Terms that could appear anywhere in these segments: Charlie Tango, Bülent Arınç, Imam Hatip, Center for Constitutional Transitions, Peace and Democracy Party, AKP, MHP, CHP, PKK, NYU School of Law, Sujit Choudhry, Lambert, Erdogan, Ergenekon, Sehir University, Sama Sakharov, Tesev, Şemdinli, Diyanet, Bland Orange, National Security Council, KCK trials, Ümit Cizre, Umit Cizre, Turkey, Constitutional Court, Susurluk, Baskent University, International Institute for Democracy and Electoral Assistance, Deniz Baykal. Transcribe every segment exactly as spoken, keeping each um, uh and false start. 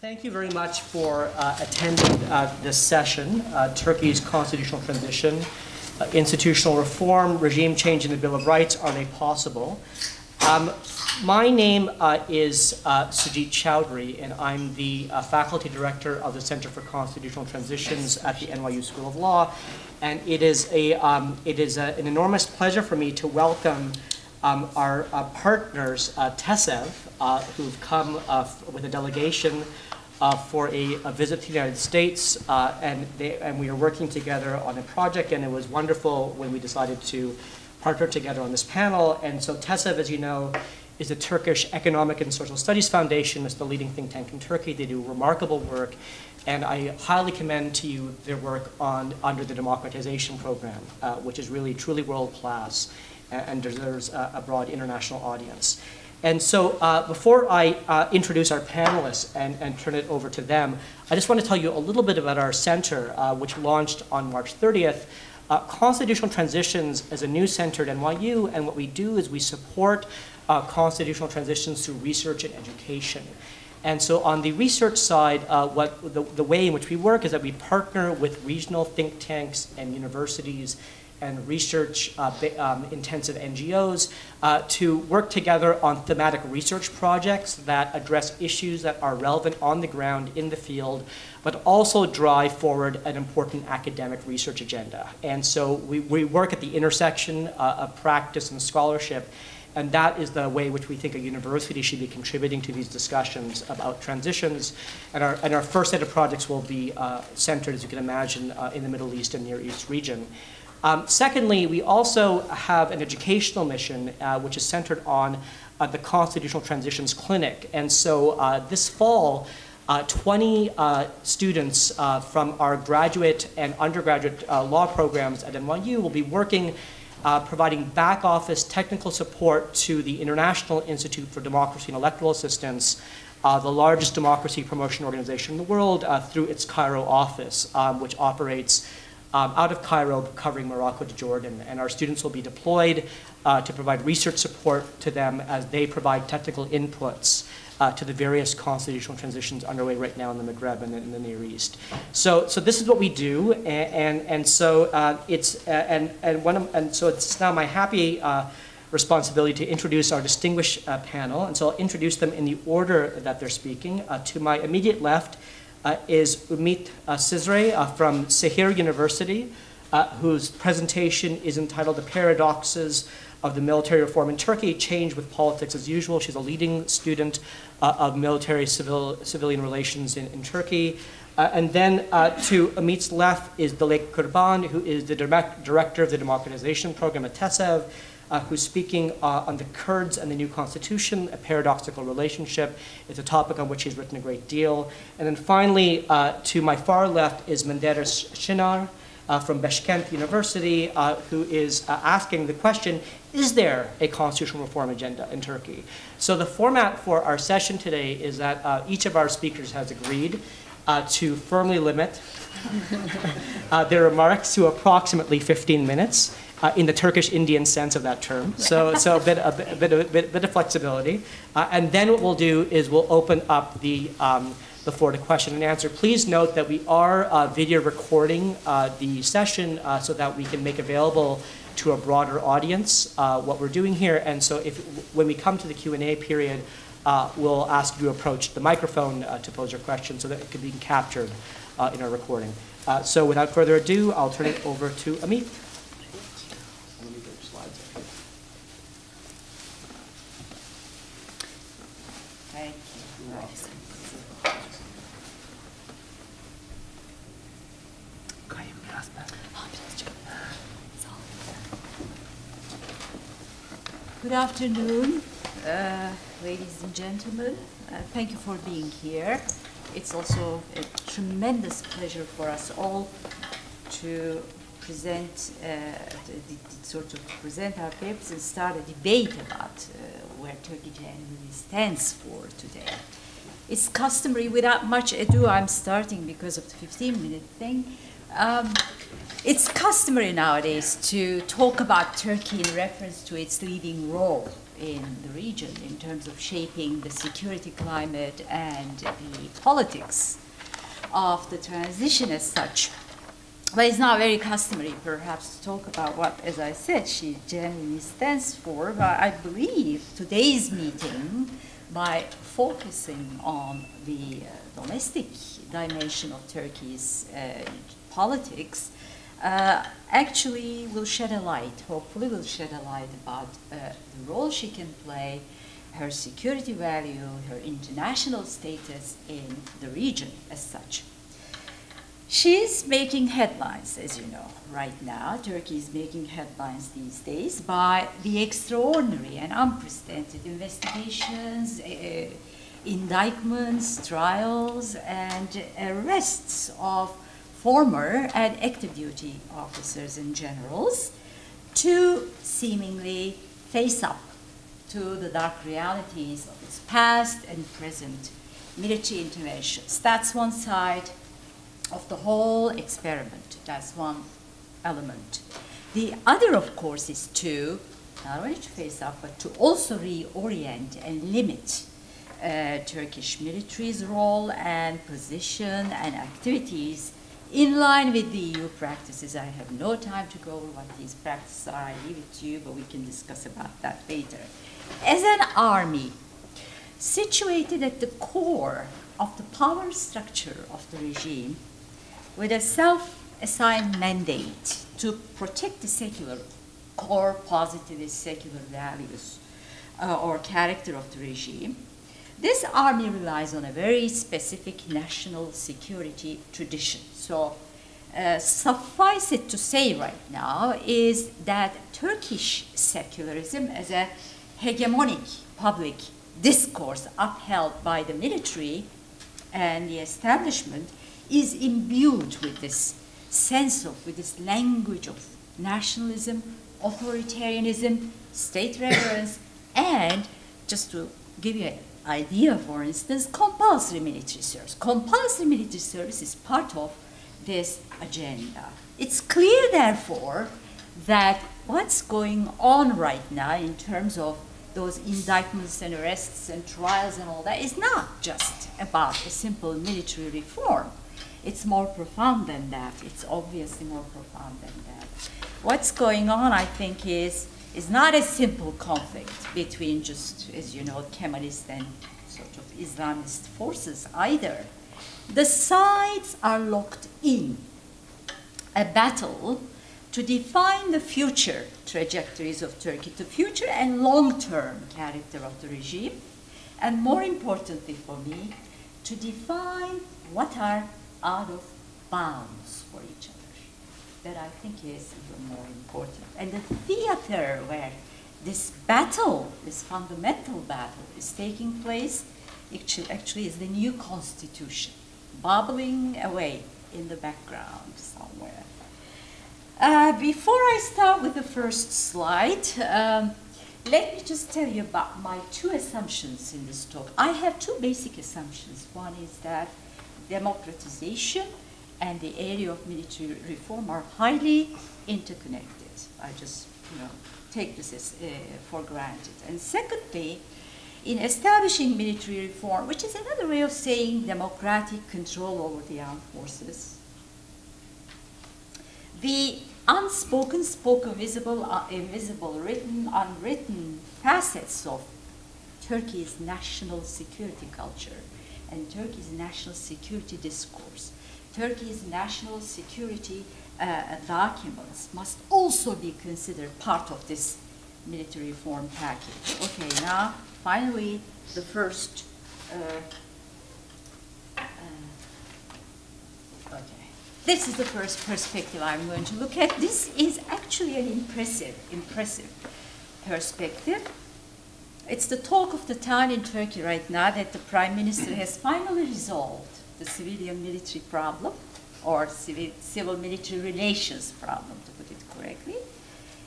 Thank you very much for uh, attending uh, this session, uh, Turkey's Constitutional Transition, uh, Institutional Reform, Regime Change, and the Bill of Rights, Are They Possible? Um, my name uh, is uh, Sujit Choudhry, and I'm the uh, Faculty Director of the Center for Constitutional Transitions at the N Y U School of Law, and it is, a, um, it is a, an enormous pleasure for me to welcome um, our uh, partners, uh, Tesev, uh, who've come uh, with a delegation Uh, for a, a visit to the United States, uh, and, they, and we are working together on a project, and it was wonderful when we decided to partner together on this panel. And so Tesev, as you know, is the Turkish Economic and Social Studies Foundation. It's the leading think tank in Turkey. They do remarkable work, and I highly commend to you their work on under the democratization program, uh, which is really truly world-class and, and deserves a, a broad international audience. And so uh, before I uh, introduce our panelists and, and turn it over to them, I just want to tell you a little bit about our center, uh, which launched on March thirtieth. Uh, Constitutional Transitions is a new center at N Y U, and what we do is we support uh, constitutional transitions through research and education. And so on the research side, uh, what the, the way in which we work is that we partner with regional think tanks and universities and research-intensive uh, um, N G Os uh, to work together on thematic research projects that address issues that are relevant on the ground in the field, but also drive forward an important academic research agenda. And so we, we work at the intersection uh, of practice and scholarship, and that is the way in which we think a university should be contributing to these discussions about transitions. And our, and our first set of projects will be uh, centered, as you can imagine, uh, in the Middle East and Near East region. Um, secondly, we also have an educational mission, uh, which is centered on uh, the Constitutional Transitions Clinic. And so uh, this fall, uh, twenty uh, students uh, from our graduate and undergraduate uh, law programs at N Y U will be working, uh, providing back office technical support to the International Institute for Democracy and Electoral Assistance, uh, the largest democracy promotion organization in the world, uh, through its Cairo office, um, which operates Um, out of Cairo, covering Morocco to Jordan, and our students will be deployed uh, to provide research support to them as they provide technical inputs uh, to the various constitutional transitions underway right now in the Maghreb and in the Near East. So, so this is what we do, and and, and so uh, it's uh, and and one of, and so it's now my happy uh, responsibility to introduce our distinguished uh, panel, and so I'll introduce them in the order that they're speaking. Uh, to my immediate left Uh, is Umit uh, Cizre uh, from Sehir University, uh, whose presentation is entitled The Paradoxes of the Military Reform in Turkey, Change with Politics as Usual. She's a leading student uh, of military civil, civilian relations in, in Turkey. Uh, and then uh, to Umit's left is Dilek Kurban, who is the direct, director of the democratization program at Tesev, Uh, who's speaking uh, on the Kurds and the new constitution, a paradoxical relationship. It's a topic on which he's written a great deal. And then finally, uh, to my far left is Menderes Çınar uh, from Baskent University, uh, who is uh, asking the question, is there a constitutional reform agenda in Turkey? So the format for our session today is that uh, each of our speakers has agreed uh, to firmly limit uh, their remarks to approximately fifteen minutes. Uh, in the Turkish-Indian sense of that term, so so a bit a bit a bit, a bit, a bit of flexibility, uh, and then what we'll do is we'll open up the um, the floor to question and answer. Please note that we are uh, video recording uh, the session uh, so that we can make available to a broader audience uh, what we're doing here. And so if when we come to the Q and A period, uh, we'll ask you to approach the microphone uh, to pose your question so that it can be captured uh, in our recording. Uh, so without further ado, I'll turn it over to Amit. Good afternoon, uh, ladies and gentlemen. Uh, thank you for being here. It's also a tremendous pleasure for us all to present, uh, to sort of present our papers and start a debate about uh, where Turkey genuinely stands for today. It's customary, without much ado, I'm starting because of the fifteen-minute thing. Um, It's customary nowadays to talk about Turkey in reference to its leading role in the region in terms of shaping the security climate and the politics of the transition as such. But it's not very customary, perhaps, to talk about what, as I said, she generally stands for. But I believe today's meeting, by focusing on the uh, domestic dimension of Turkey's uh, politics, uh, actually will shed a light, hopefully will shed a light about uh, the role she can play, her security value, her international status in the region as such. She's making headlines, as you know, right now. Turkey is making headlines these days by the extraordinary and unprecedented investigations, uh, indictments, trials, and arrests of former and active duty officers and generals to seemingly face up to the dark realities of its past and present military interventions. That's one side of the whole experiment. That's one element. The other, of course, is to not only to face up, but to also reorient and limit uh, Turkish military's role and position and activities in line with the E U practices. I have no time to go over what these practices are. I leave it to you, but we can discuss about that later. As an army situated at the core of the power structure of the regime, with a self-assigned mandate to protect the secular, core positivist secular values uh, or character of the regime, this army relies on a very specific national security tradition. So uh, suffice it to say right now is that Turkish secularism as a hegemonic public discourse upheld by the military and the establishment is imbued with this sense of, with this language of nationalism, authoritarianism, state reverence, and just to give you an idea, for instance, compulsory military service. Compulsory military service is part of this agenda. It's clear, therefore, that what's going on right now in terms of those indictments and arrests and trials and all that is not just about a simple military reform. It's more profound than that. It's obviously more profound than that. What's going on, I think, is, is not a simple conflict between just, as you know, Kemalist and sort of Islamist forces either. The sides are locked in a battle to define the future trajectories of Turkey, the future and long-term character of the regime, and more importantly for me, to define what are out of bounds for each other. That I think is even more important. And the theater where this battle, this fundamental battle is taking place, actually is the new constitution, bubbling away in the background somewhere. Uh, before I start with the first slide, um, let me just tell you about my two assumptions in this talk. I have two basic assumptions. One is that democratization and the area of military reform are highly interconnected. I just, you know, take this as, uh, for granted. And secondly, in establishing military reform, which is another way of saying democratic control over the armed forces, the unspoken, spoken, visible, uh, invisible, written, unwritten facets of Turkey's national security culture and Turkey's national security discourse, Turkey's national security uh, documents must also be considered part of this military reform package. Okay, now finally the first. Uh, uh, okay. This is the first perspective I'm going to look at. This is actually an impressive, impressive perspective. It's the talk of the town in Turkey right now that the Prime Minister has finally resolved the civilian-military problem, or civil-military relations problem, to put it correctly,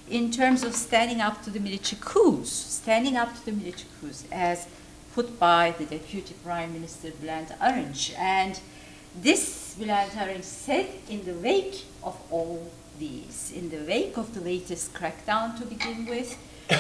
in terms of standing up to the military coups, standing up to the military coups as put by the Deputy Prime Minister Bland Orange. And this, Bülent Arınç said, in the wake of all these, in the wake of the latest crackdown to begin with,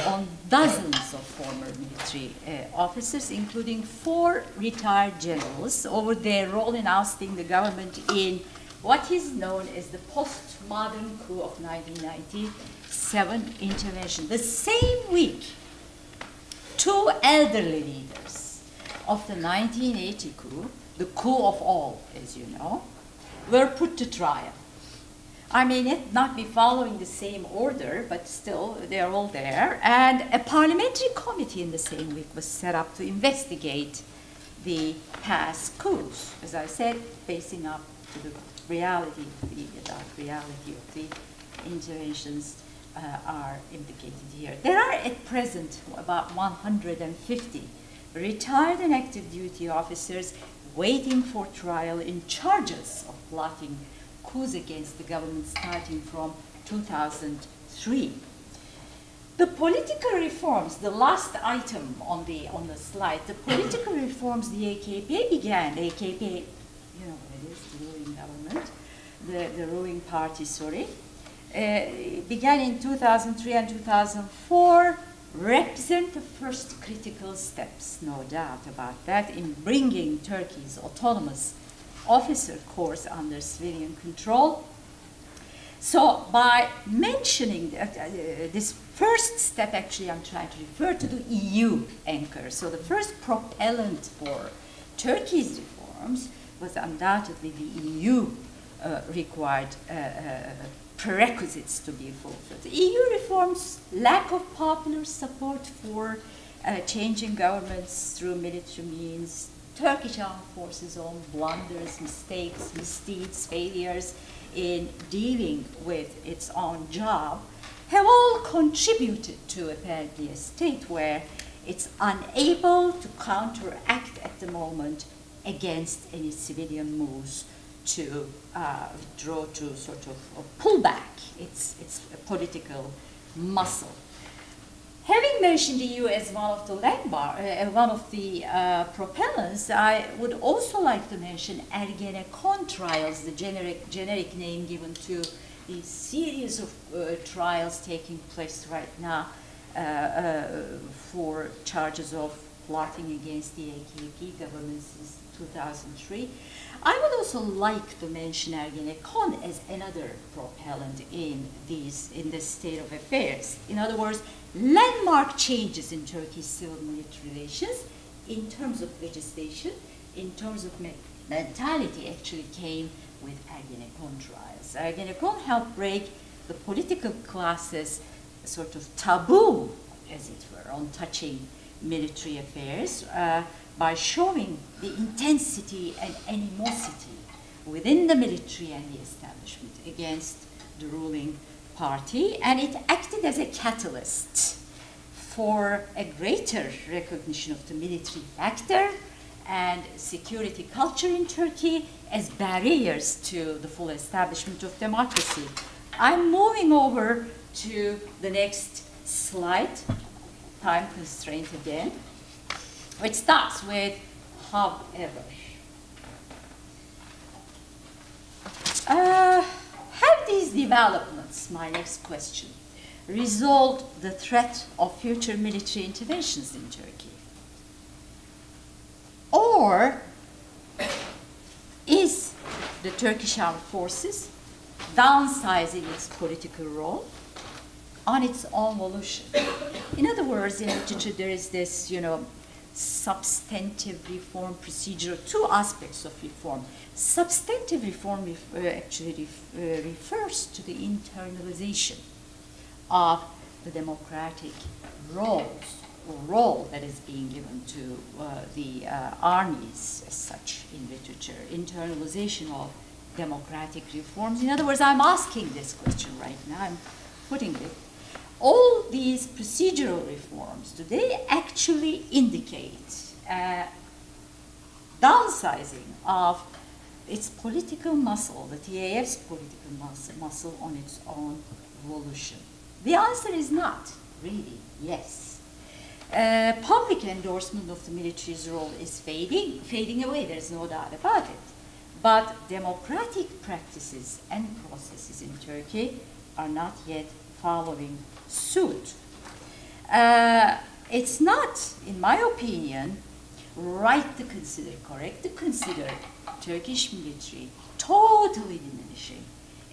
on dozens of former military uh, officers, including four retired generals, over their role in ousting the government in what is known as the postmodern coup of nineteen ninety-seven intervention. The same week, two elderly leaders of the nineteen eighty coup, the coup of all, as you know, were put to trial. I may not be following the same order, but still, they're all there. And a parliamentary committee in the same week was set up to investigate the past coups, as I said, facing up to the reality, the dark reality of the interventions uh, are implicated here. There are at present about one hundred fifty retired and active duty officers waiting for trial in charges of plotting coups against the government starting from two thousand three. The political reforms, the last item on the, on the slide, the political reforms the A K P began, the A K P, you know what it is, the ruling government, the, the ruling party, sorry, uh, began in two thousand three and two thousand four, represent the first critical steps, no doubt about that, in bringing Turkey's autonomous officer corps under civilian control. So by mentioning that, uh, this first step, actually I'm trying to refer to the E U anchor. So the first propellant for Turkey's reforms was undoubtedly the E U uh, required uh, uh, prerequisites to be fulfilled. The E U reforms, lack of popular support for uh, changing governments through military means, Turkish armed forces' own blunders, mistakes, misdeeds, failures in dealing with its own job, have all contributed to apparently a state where it's unable to counteract at the moment against any civilian moves to uh, withdraw, to sort of uh, pull back its, its political muscle. Having mentioned the E U as one of the landmark, uh, one of the uh, propellants, I would also like to mention Ergenekon trials, the generic, generic name given to the series of uh, trials taking place right now uh, uh, for charges of plotting against the A K P government since two thousand three. I would also like to mention Ergenekon as another propellant in these, in this state of affairs. In other words, landmark changes in Turkey's civil-military relations in terms of legislation, in terms of me mentality, actually came with Ergenekon trials. Ergenekon helped break the political class's sort of taboo, as it were, on touching military affairs uh, by showing the intensity and animosity within the military and the establishment against the ruling party, and it acted as a catalyst for a greater recognition of the military factor and security culture in Turkey as barriers to the full establishment of democracy. I'm moving over to the next slide, time constraint again, which starts with however. Uh, Have these developments, my next question, resolved the threat of future military interventions in Turkey? Or is the Turkish armed forces downsizing its political role on its own volition? In other words, in literature there is this, you know, substantive reform procedure, two aspects of reform. Substantive reform ref, uh, actually ref, uh, refers to the internalization of the democratic roles, or role that is being given to uh, the uh, armies as such in literature, internalization of democratic reforms. In other words, I'm asking this question right now, I'm putting it. All these procedural reforms, do they actually indicate uh, downsizing of its political muscle, the T A F's political muscle, muscle on its own volition? The answer is not really yes. Uh, public endorsement of the military's role is fading, fading away, there's no doubt about it. But democratic practices and processes in Turkey are not yet following suit. Uh, it's not, in my opinion, right to consider, correct to consider Turkish military totally diminishing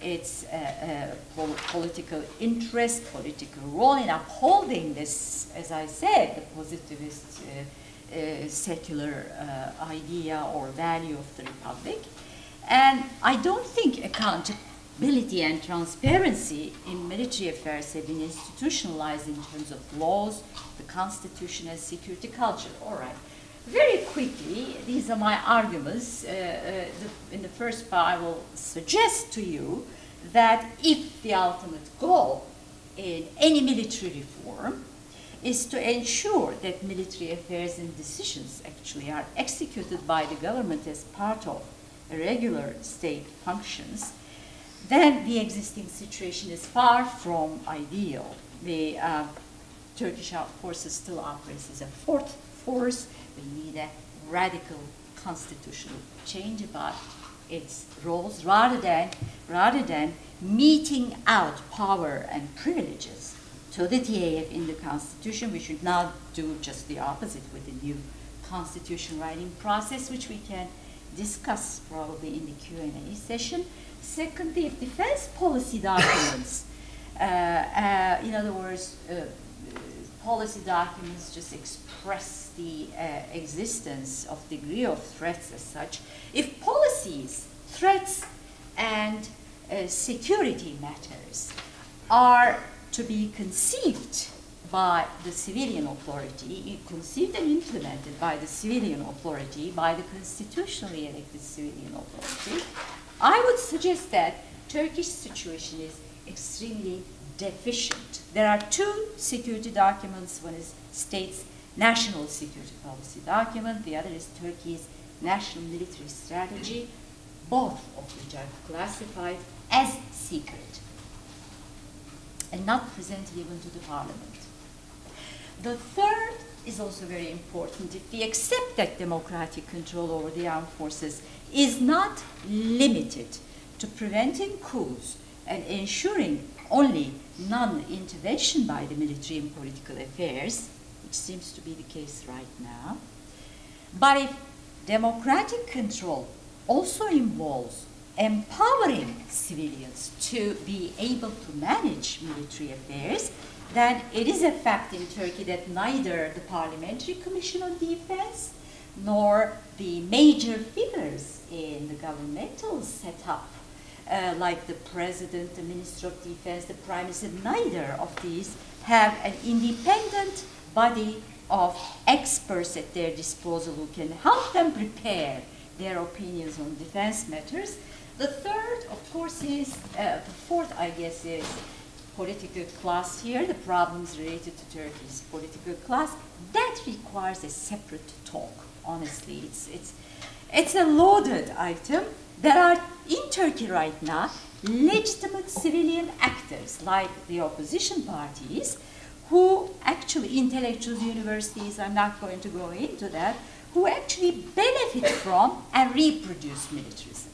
its uh, uh, political interest, political role in upholding this, as I said, the positivist uh, uh, secular uh, idea or value of the Republic. And I don't think accountability and transparency in military affairs have been institutionalized in terms of laws, the Constitution, and security culture. All right. Very quickly, these are my arguments. Uh, uh, the, in the first part, I will suggest to you that if the ultimate goal in any military reform is to ensure that military affairs and decisions actually are executed by the government as part of regular state functions, then the existing situation is far from ideal. The uh, Turkish armed forces still operates as a fourth force. We need a radical constitutional change about its roles, rather than, rather than meting out power and privileges to the T A F in the Constitution. We should now do just the opposite with the new Constitution writing process, which we can discuss probably in the Q and A session. Secondly, if defense policy documents, uh, uh, in other words, uh, policy documents just express the uh, existence of degree of threats as such. If policies, threats, and uh, security matters are to be conceived by the civilian authority, conceived and implemented by the civilian authority, by the constitutionally elected civilian authority, I would suggest that Turkish situation is extremely deficient. There are two security documents. One is state's national security policy document. The other is Turkey's national military strategy, both of which are classified as secret and not presented even to the parliament. The third is also very important. If we accept that democratic control over the armed forces is not limited to preventing coups and ensuring only non-intervention by the military in political affairs, which seems to be the case right now. But if democratic control also involves empowering civilians to be able to manage military affairs, then it is a fact in Turkey that neither the Parliamentary Commission on Defense nor the major figures in the governmental setup, Uh, like the President, the Minister of Defense, the Prime Minister, neither of these have an independent body of experts at their disposal who can help them prepare their opinions on defense matters. The third, of course, is, uh, the fourth, I guess, is political class here, the problems related to Turkey's political class. That requires a separate talk, honestly. It's, it's, it's a loaded item. There are, in Turkey right now, legitimate civilian actors like the opposition parties who actually, intellectual universities, I'm not going to go into that, who actually benefit from and reproduce militarism.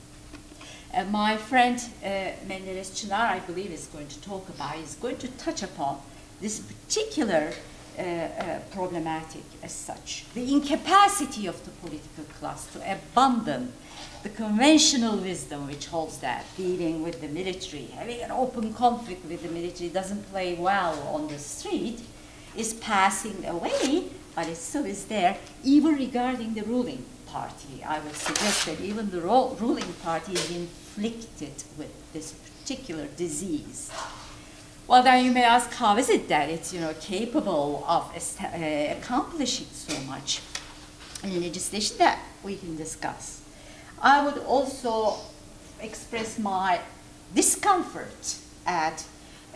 Uh, my friend uh, Menderes Çınar, I believe, is going to talk about, is going to touch upon this particular uh, uh, problematic as such. The incapacity of the political class to abandon the conventional wisdom which holds that dealing with the military, having an open conflict with the military doesn't play well on the street, is passing away, but it still is there, even regarding the ruling party. I would suggest that even the ruling party is inflicted with this particular disease. Well, then you may ask, how is it that it's, you know, capable of accomplishing so much in legislation that we can discuss? I would also express my discomfort at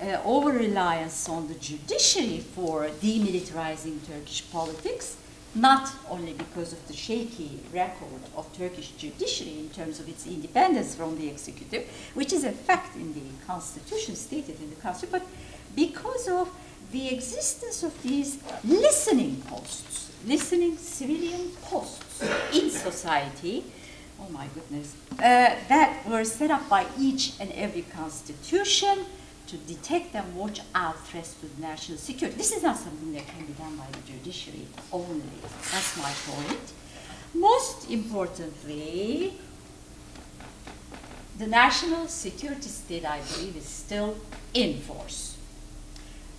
uh, over-reliance on the judiciary for demilitarizing Turkish politics, not only because of the shaky record of Turkish judiciary in terms of its independence from the executive, which is a fact in the Constitution, stated in the Constitution, but because of the existence of these listening posts, listening civilian posts in society, oh my goodness, uh, that were set up by each and every constitution to detect and watch out threats to the national security. This is not something that can be done by the judiciary only. That's my point. Most importantly, the national security state, I believe, is still in force. Uh,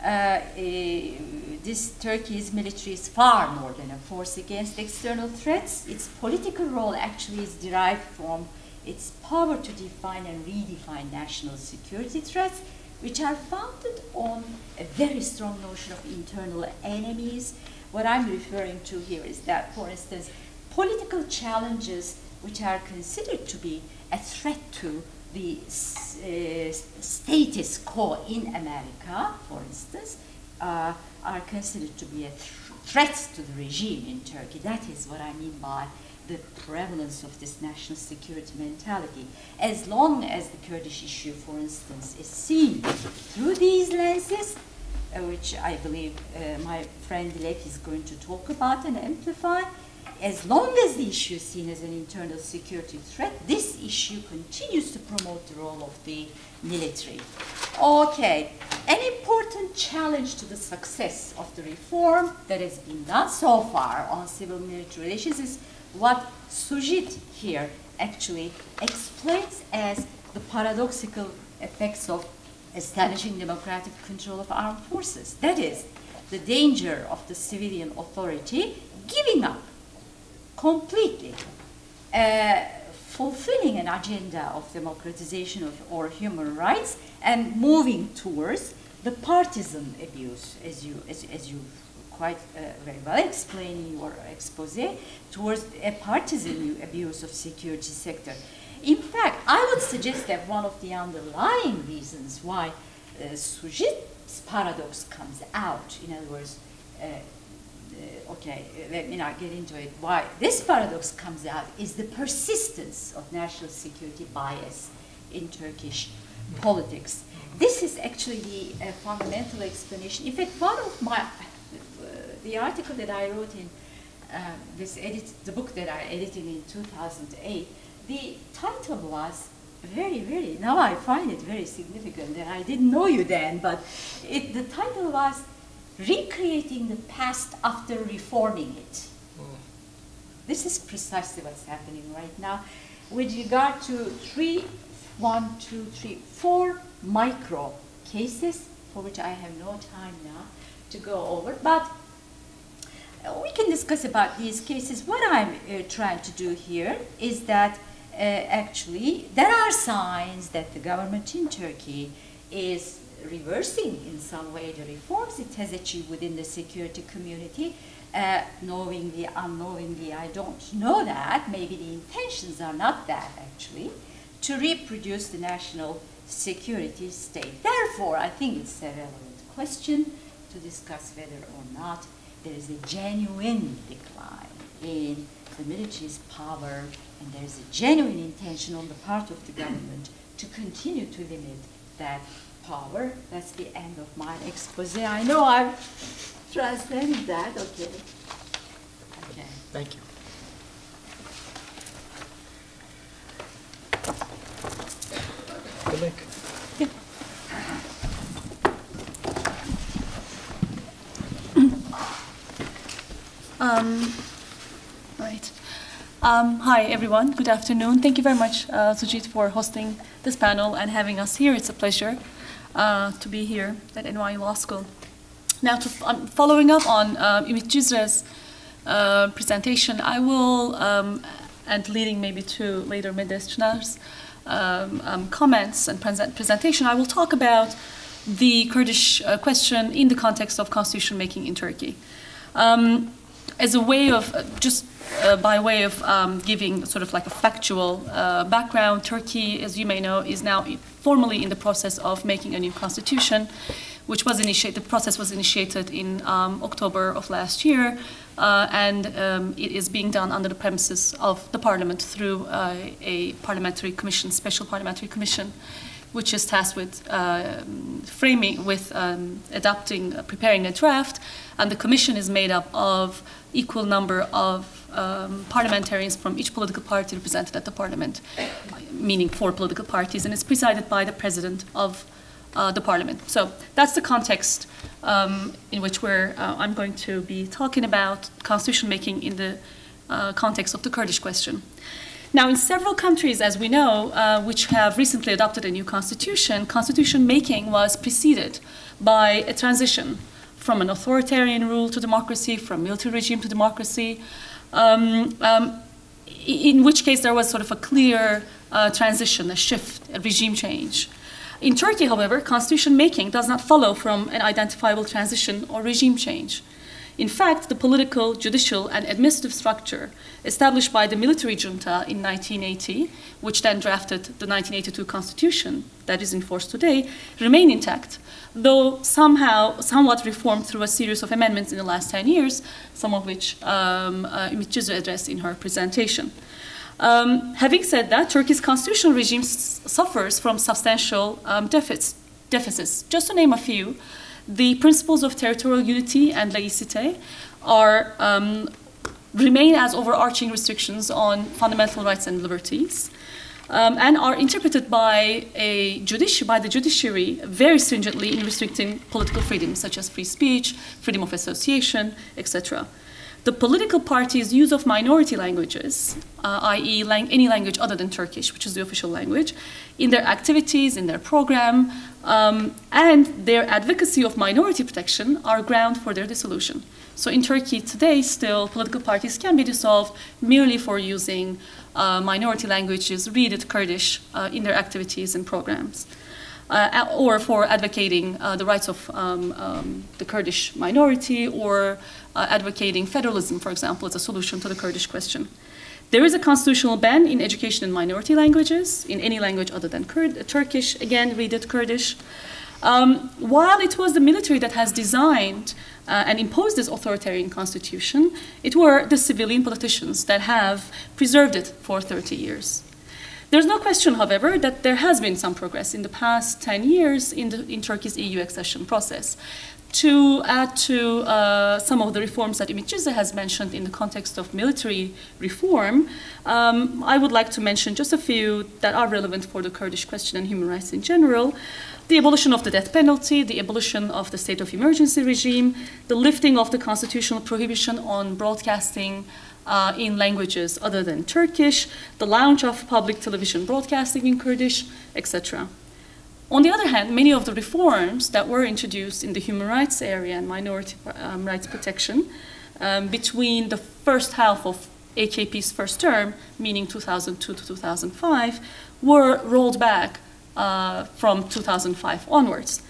uh, this Turkey's military is far more than a force against external threats. Its political role actually is derived from its power to define and redefine national security threats, which are founded on a very strong notion of internal enemies. What I'm referring to here is that, for instance, political challenges which are considered to be a threat to the uh, status quo in America, for instance, uh, are considered to be a th threats to the regime in Turkey. That is what I mean by the prevalence of this national security mentality. As long as the Kurdish issue, for instance, is seen through these lenses, uh, which I believe uh, my friend Dilek is going to talk about and amplify, as long as the issue is seen as an internal security threat, this issue continues to promote the role of the military. Okay, an important challenge to the success of the reform that has been done so far on civil-military relations is what Sujit here actually explains as the paradoxical effects of establishing democratic control of armed forces. That is, the danger of the civilian authority giving up completely, uh, fulfilling an agenda of democratization of, or human rights and moving towards the partisan abuse, as you, as, as you quite uh, very well explain in your expose, towards a partisan abuse of security sector. In fact, I would suggest that one of the underlying reasons why uh, Sujit's paradox comes out, in other words, uh, Uh, okay, let me not get into it. Why this paradox comes out is the persistence of national security bias in Turkish politics. This is actually the uh, fundamental explanation. In fact, one of my, uh, the article that I wrote in uh, this edit, the book that I edited in two thousand eight, the title was very, very, now I find it very significant, and I didn't know you then, but it, the title was Recreating the Past After Reforming It. Mm. This is precisely what's happening right now with regard to three, one, two, three, four micro cases for which I have no time now to go over, but we can discuss about these cases. What I'm uh, trying to do here is that uh, actually there are signs that the government in Turkey is reversing in some way the reforms it has achieved within the security community. Uh, knowingly, unknowingly, I don't know that. Maybe the intentions are not that, actually, to reproduce the national security state. Therefore, I think it's a relevant question to discuss whether or not there is a genuine decline in the military's power, and there is a genuine intention on the part of the government to continue to limit that power. That's the end of my expose. I know I've transcended that. Okay. Okay. Thank you. Dilek. Yeah. um, right. Um, hi, everyone. Good afternoon. Thank you very much, uh, Sujit, for hosting this panel and having us here. It's a pleasure Uh, to be here at N Y U Law School. Now, to f um, following up on uh, Umit Cizre's uh, presentation, I will, um, and leading maybe to later Menderes Çınar's um, um, comments and present presentation, I will talk about the Kurdish uh, question in the context of constitution making in Turkey. Um, as a way of, uh, just uh, by way of um, giving sort of like a factual uh, background, Turkey, as you may know, is now formally in the process of making a new constitution, which was initiated, the process was initiated in um, October of last year, uh, and um, it is being done under the premises of the parliament through uh, a parliamentary commission, special parliamentary commission, which is tasked with uh, framing, with um, adapting, uh, preparing a draft, and the commission is made up of equal number of um, parliamentarians from each political party represented at the parliament, meaning four political parties, and is presided by the president of uh, the parliament. So that's the context um, in which we're, uh, I'm going to be talking about constitution making in the uh, context of the Kurdish question. Now, in several countries, as we know, uh, which have recently adopted a new constitution, constitution making was preceded by a transition from an authoritarian rule to democracy, from military regime to democracy, um, um, in which case there was sort of a clear uh, transition, a shift, a regime change. In Turkey, however, constitution making does not follow from an identifiable transition or regime change. In fact, the political, judicial, and administrative structure established by the military junta in nineteen eighty, which then drafted the nineteen eighty-two constitution that is in force today, remain intact, though somehow somewhat reformed through a series of amendments in the last ten years, some of which um, uh, Umit Cizre addressed in her presentation. Um, having said that, Turkey's constitutional regime suffers from substantial um, deficits, deficits. Just to name a few, the principles of territorial unity and laicity are, um, remain as overarching restrictions on fundamental rights and liberties, um, and are interpreted by, a judici by the judiciary very stringently in restricting political freedoms, such as free speech, freedom of association, et cetera. The political party's use of minority languages, uh, that is lang any language other than Turkish, which is the official language, in their activities, in their program, um, and their advocacy of minority protection are ground for their dissolution. So in Turkey today, still, political parties can be dissolved merely for using uh, minority languages, read it Kurdish, uh, in their activities and programs, uh, or for advocating uh, the rights of um, um, the Kurdish minority, or Uh, advocating federalism, for example, as a solution to the Kurdish question. There is a constitutional ban in education in minority languages, in any language other than Kurd Turkish, again, read it Kurdish. Um, while it was the military that has designed uh, and imposed this authoritarian constitution, it were the civilian politicians that have preserved it for thirty years. There's no question, however, that there has been some progress in the past ten years in, the, in Turkey's E U accession process. To add to uh, some of the reforms that Umit Cizre has mentioned in the context of military reform, um, I would like to mention just a few that are relevant for the Kurdish question and human rights in general. The abolition of the death penalty, the abolition of the state of emergency regime, the lifting of the constitutional prohibition on broadcasting uh, in languages other than Turkish, the launch of public television broadcasting in Kurdish, et cetera. On the other hand, many of the reforms that were introduced in the human rights area and minority um, rights protection um, between the first half of A K P's first term, meaning two thousand two to two thousand five, were rolled back uh, from two thousand five onwards.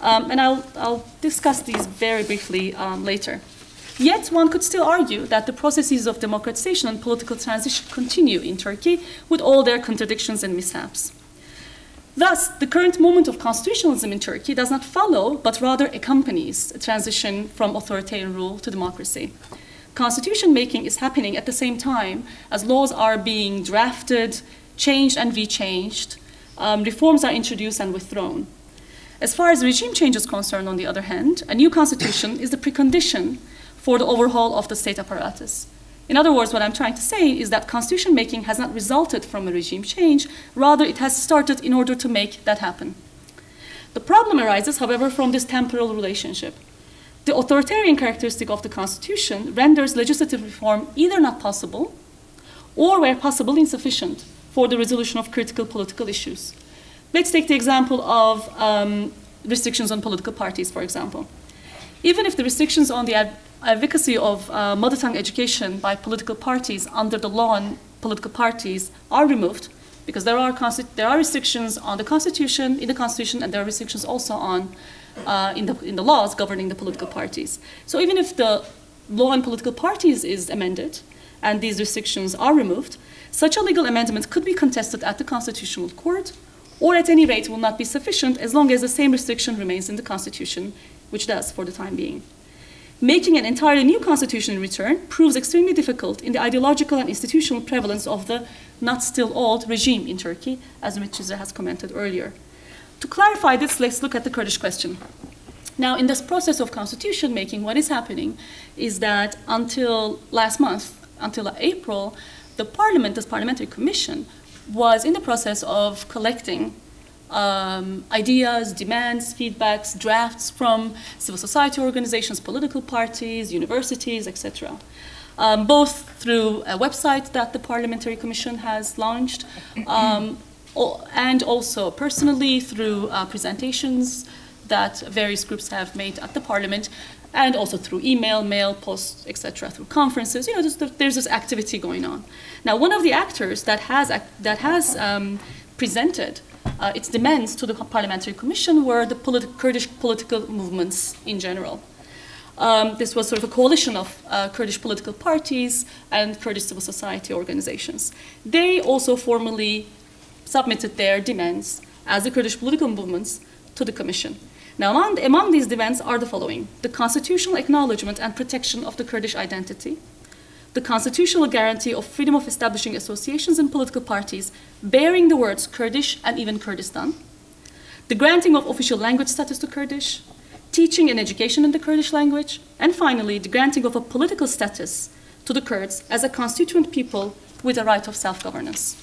Um, and I'll, I'll discuss these very briefly um, later. Yet one could still argue that the processes of democratization and political transition continue in Turkey with all their contradictions and mishaps. Thus, the current moment of constitutionalism in Turkey does not follow, but rather accompanies a transition from authoritarian rule to democracy. Constitution making is happening at the same time as laws are being drafted, changed and rechanged, um, reforms are introduced and withdrawn. As far as regime change is concerned, on the other hand, a new constitution is the precondition for the overhaul of the state apparatus. In other words, what I'm trying to say is that constitution making has not resulted from a regime change, rather it has started in order to make that happen. The problem arises, however, from this temporal relationship. The authoritarian characteristic of the constitution renders legislative reform either not possible or, where possible, insufficient for the resolution of critical political issues. Let's take the example of um, restrictions on political parties, for example. Even if the restrictions on the ad advocacy of uh, mother tongue education by political parties under the law on political parties are removed, because there are, there are restrictions on the Constitution, in the Constitution, and there are restrictions also on, uh, in, the, in the laws governing the political parties. So even if the law on political parties is amended and these restrictions are removed, such a legal amendment could be contested at the Constitutional Court, or at any rate will not be sufficient as long as the same restriction remains in the Constitution, which does for the time being. Making an entirely new constitution in return proves extremely difficult in the ideological and institutional prevalence of the not still old regime in Turkey, as Umit Cizre has commented earlier. To clarify this, let's look at the Kurdish question. Now, in this process of constitution making, what is happening is that until last month, until April, the parliament, this parliamentary commission, was in the process of collecting um, ideas, demands, feedbacks, drafts from civil society organizations, political parties, universities, et cetera. Um, both through a website that the Parliamentary Commission has launched, um, and also personally through uh, presentations that various groups have made at the Parliament, and also through email, mail, post, et cetera, through conferences. You know, just, there's this activity going on. Now, one of the actors that has, that has um, presented uh, its demands to the Parliamentary Commission were the politi- Kurdish political movements in general. Um, this was sort of a coalition of uh, Kurdish political parties and Kurdish civil society organizations. They also formally submitted their demands as the Kurdish political movements to the Commission. Now, among, among these demands are the following: the constitutional acknowledgement and protection of the Kurdish identity, the constitutional guarantee of freedom of establishing associations and political parties bearing the words Kurdish and even Kurdistan, the granting of official language status to Kurdish, teaching and education in the Kurdish language, and finally, the granting of a political status to the Kurds as a constituent people with a right of self-governance.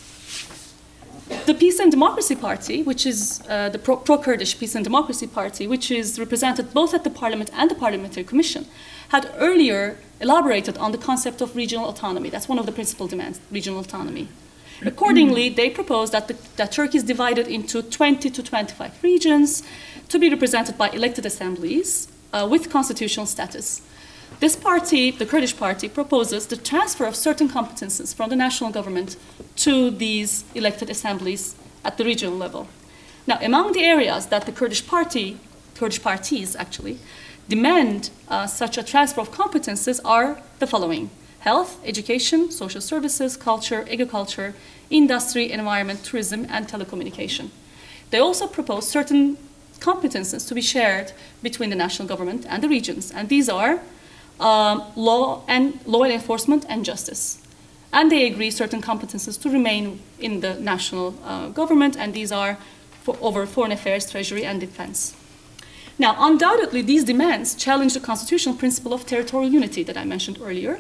The Peace and Democracy Party, which is uh, the pro- pro-Kurdish Peace and Democracy Party, which is represented both at the Parliament and the Parliamentary Commission, had earlier elaborated on the concept of regional autonomy. That's one of the principal demands, regional autonomy. Accordingly, they proposed that, the, that Turkey is divided into twenty to twenty-five regions to be represented by elected assemblies uh, with constitutional status. This party, the Kurdish party, proposes the transfer of certain competences from the national government to these elected assemblies at the regional level. Now, among the areas that the Kurdish party, Kurdish parties actually, demand uh, such a transfer of competences are the following: health, education, social services, culture, agriculture, industry, environment, tourism, and telecommunication. They also propose certain competences to be shared between the national government and the regions, and these are um, law and law enforcement and justice. And they agree certain competences to remain in the national uh, government, and these are for over foreign affairs, treasury, and defense. Now, undoubtedly, these demands challenge the constitutional principle of territorial unity that I mentioned earlier,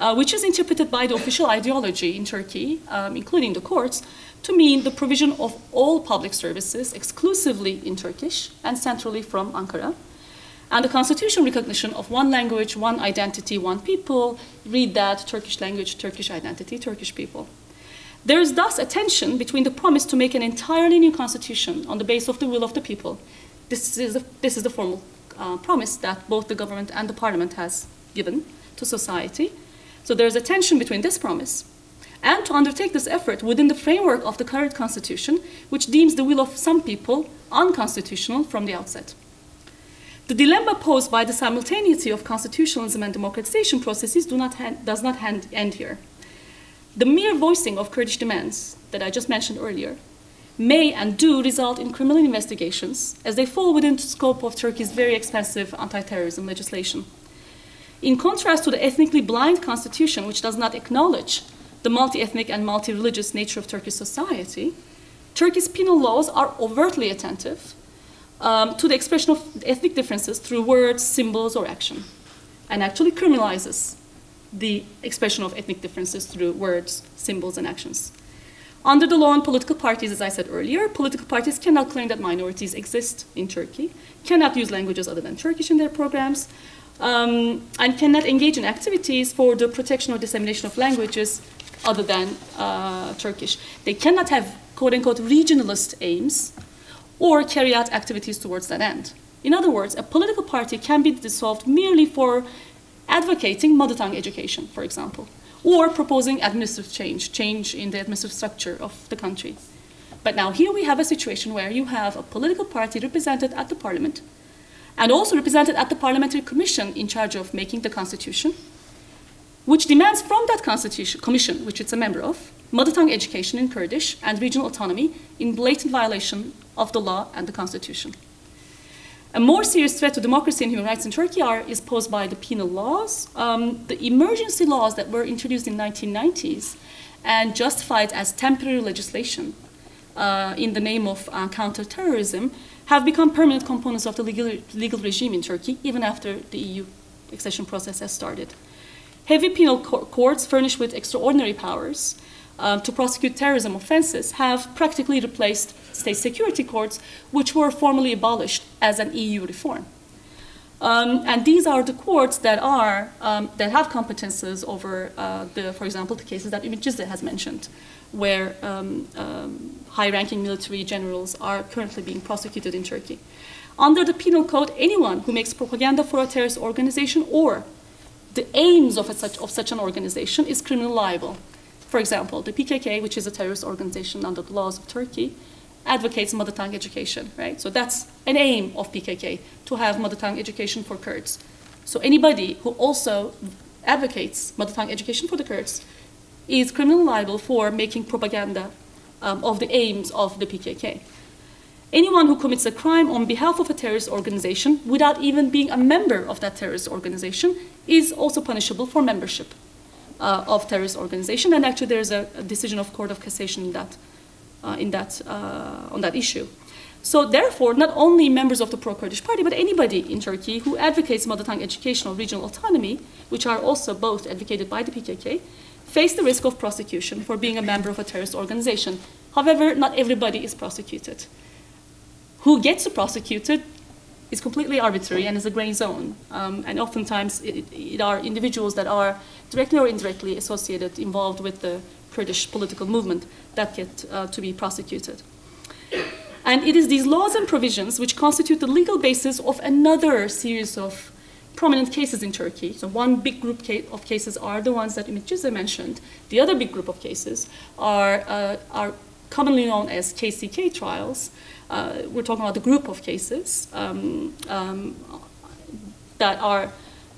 Uh, which is interpreted by the official ideology in Turkey, um, including the courts, to mean the provision of all public services exclusively in Turkish and centrally from Ankara, and the constitutional recognition of one language, one identity, one people. Read that: Turkish language, Turkish identity, Turkish people. There is thus a tension between the promise to make an entirely new constitution on the basis of the will of the people. This is the, this is the formal uh, promise that both the government and the parliament has given to society. So there's a tension between this promise and to undertake this effort within the framework of the current constitution, which deems the will of some people unconstitutional from the outset. The dilemma posed by the simultaneity of constitutionalism and democratization processes do not hand, does not hand, end here. The mere voicing of Kurdish demands that I just mentioned earlier may and do result in criminal investigations, as they fall within the scope of Turkey's very expensive anti-terrorism legislation. In contrast to the ethnically blind constitution, which does not acknowledge the multi-ethnic and multi-religious nature of Turkish society, Turkey's penal laws are overtly attentive um, to the expression of ethnic differences through words, symbols, or action, and actually criminalizes the expression of ethnic differences through words, symbols, and actions. Under the law on political parties, as I said earlier, political parties cannot claim that minorities exist in Turkey, cannot use languages other than Turkish in their programs, Um, and cannot engage in activities for the protection or dissemination of languages other than uh, Turkish. They cannot have, quote-unquote, regionalist aims or carry out activities towards that end. In other words, a political party can be dissolved merely for advocating mother tongue education, for example, or proposing administrative change, change in the administrative structure of the country. But now here we have a situation where you have a political party represented at the parliament, and also represented at the Parliamentary Commission in charge of making the constitution, which demands from that constitution, commission, which it's a member of, mother tongue education in Kurdish and regional autonomy in blatant violation of the law and the constitution. A more serious threat to democracy and human rights in Turkey are, is posed by the penal laws. Um, the emergency laws that were introduced in the nineteen nineties and justified as temporary legislation uh, in the name of uh, counterterrorism have become permanent components of the legal, legal regime in Turkey, even after the E U accession process has started. Heavy penal co courts furnished with extraordinary powers um, to prosecute terrorism offenses have practically replaced state security courts, which were formally abolished as an E U reform. Um, and these are the courts that are um, that have competences over, uh, the, for example, the cases that Umit Cizre has mentioned, where um, um, high-ranking military generals are currently being prosecuted in Turkey. Under the penal code, anyone who makes propaganda for a terrorist organization or the aims of, a such, of such an organization is criminally liable. For example, the P K K, which is a terrorist organization under the laws of Turkey, advocates mother tongue education, right? So that's an aim of P K K, to have mother tongue education for Kurds. So anybody who also advocates mother tongue education for the Kurds is criminally liable for making propaganda um, of the aims of the P K K. Anyone who commits a crime on behalf of a terrorist organization without even being a member of that terrorist organization is also punishable for membership uh, of terrorist organization. And actually there's a, a decision of Court of Cassation in that Uh, in that, uh, on that issue. So therefore, not only members of the pro-Kurdish party, but anybody in Turkey who advocates mother tongue educational regional autonomy, which are also both advocated by the P K K, face the risk of prosecution for being a member of a terrorist organization. However, not everybody is prosecuted. Who gets prosecuted is completely arbitrary and is a gray zone. Um, and oftentimes it, it are individuals that are directly or indirectly associated, involved with the Kurdish political movement that get uh, to be prosecuted. And it is these laws and provisions which constitute the legal basis of another series of prominent cases in Turkey. So one big group of cases are the ones that Umit Cizre mentioned. The other big group of cases are, uh, are commonly known as K C K trials. Uh, we're talking about the group of cases um, um, that are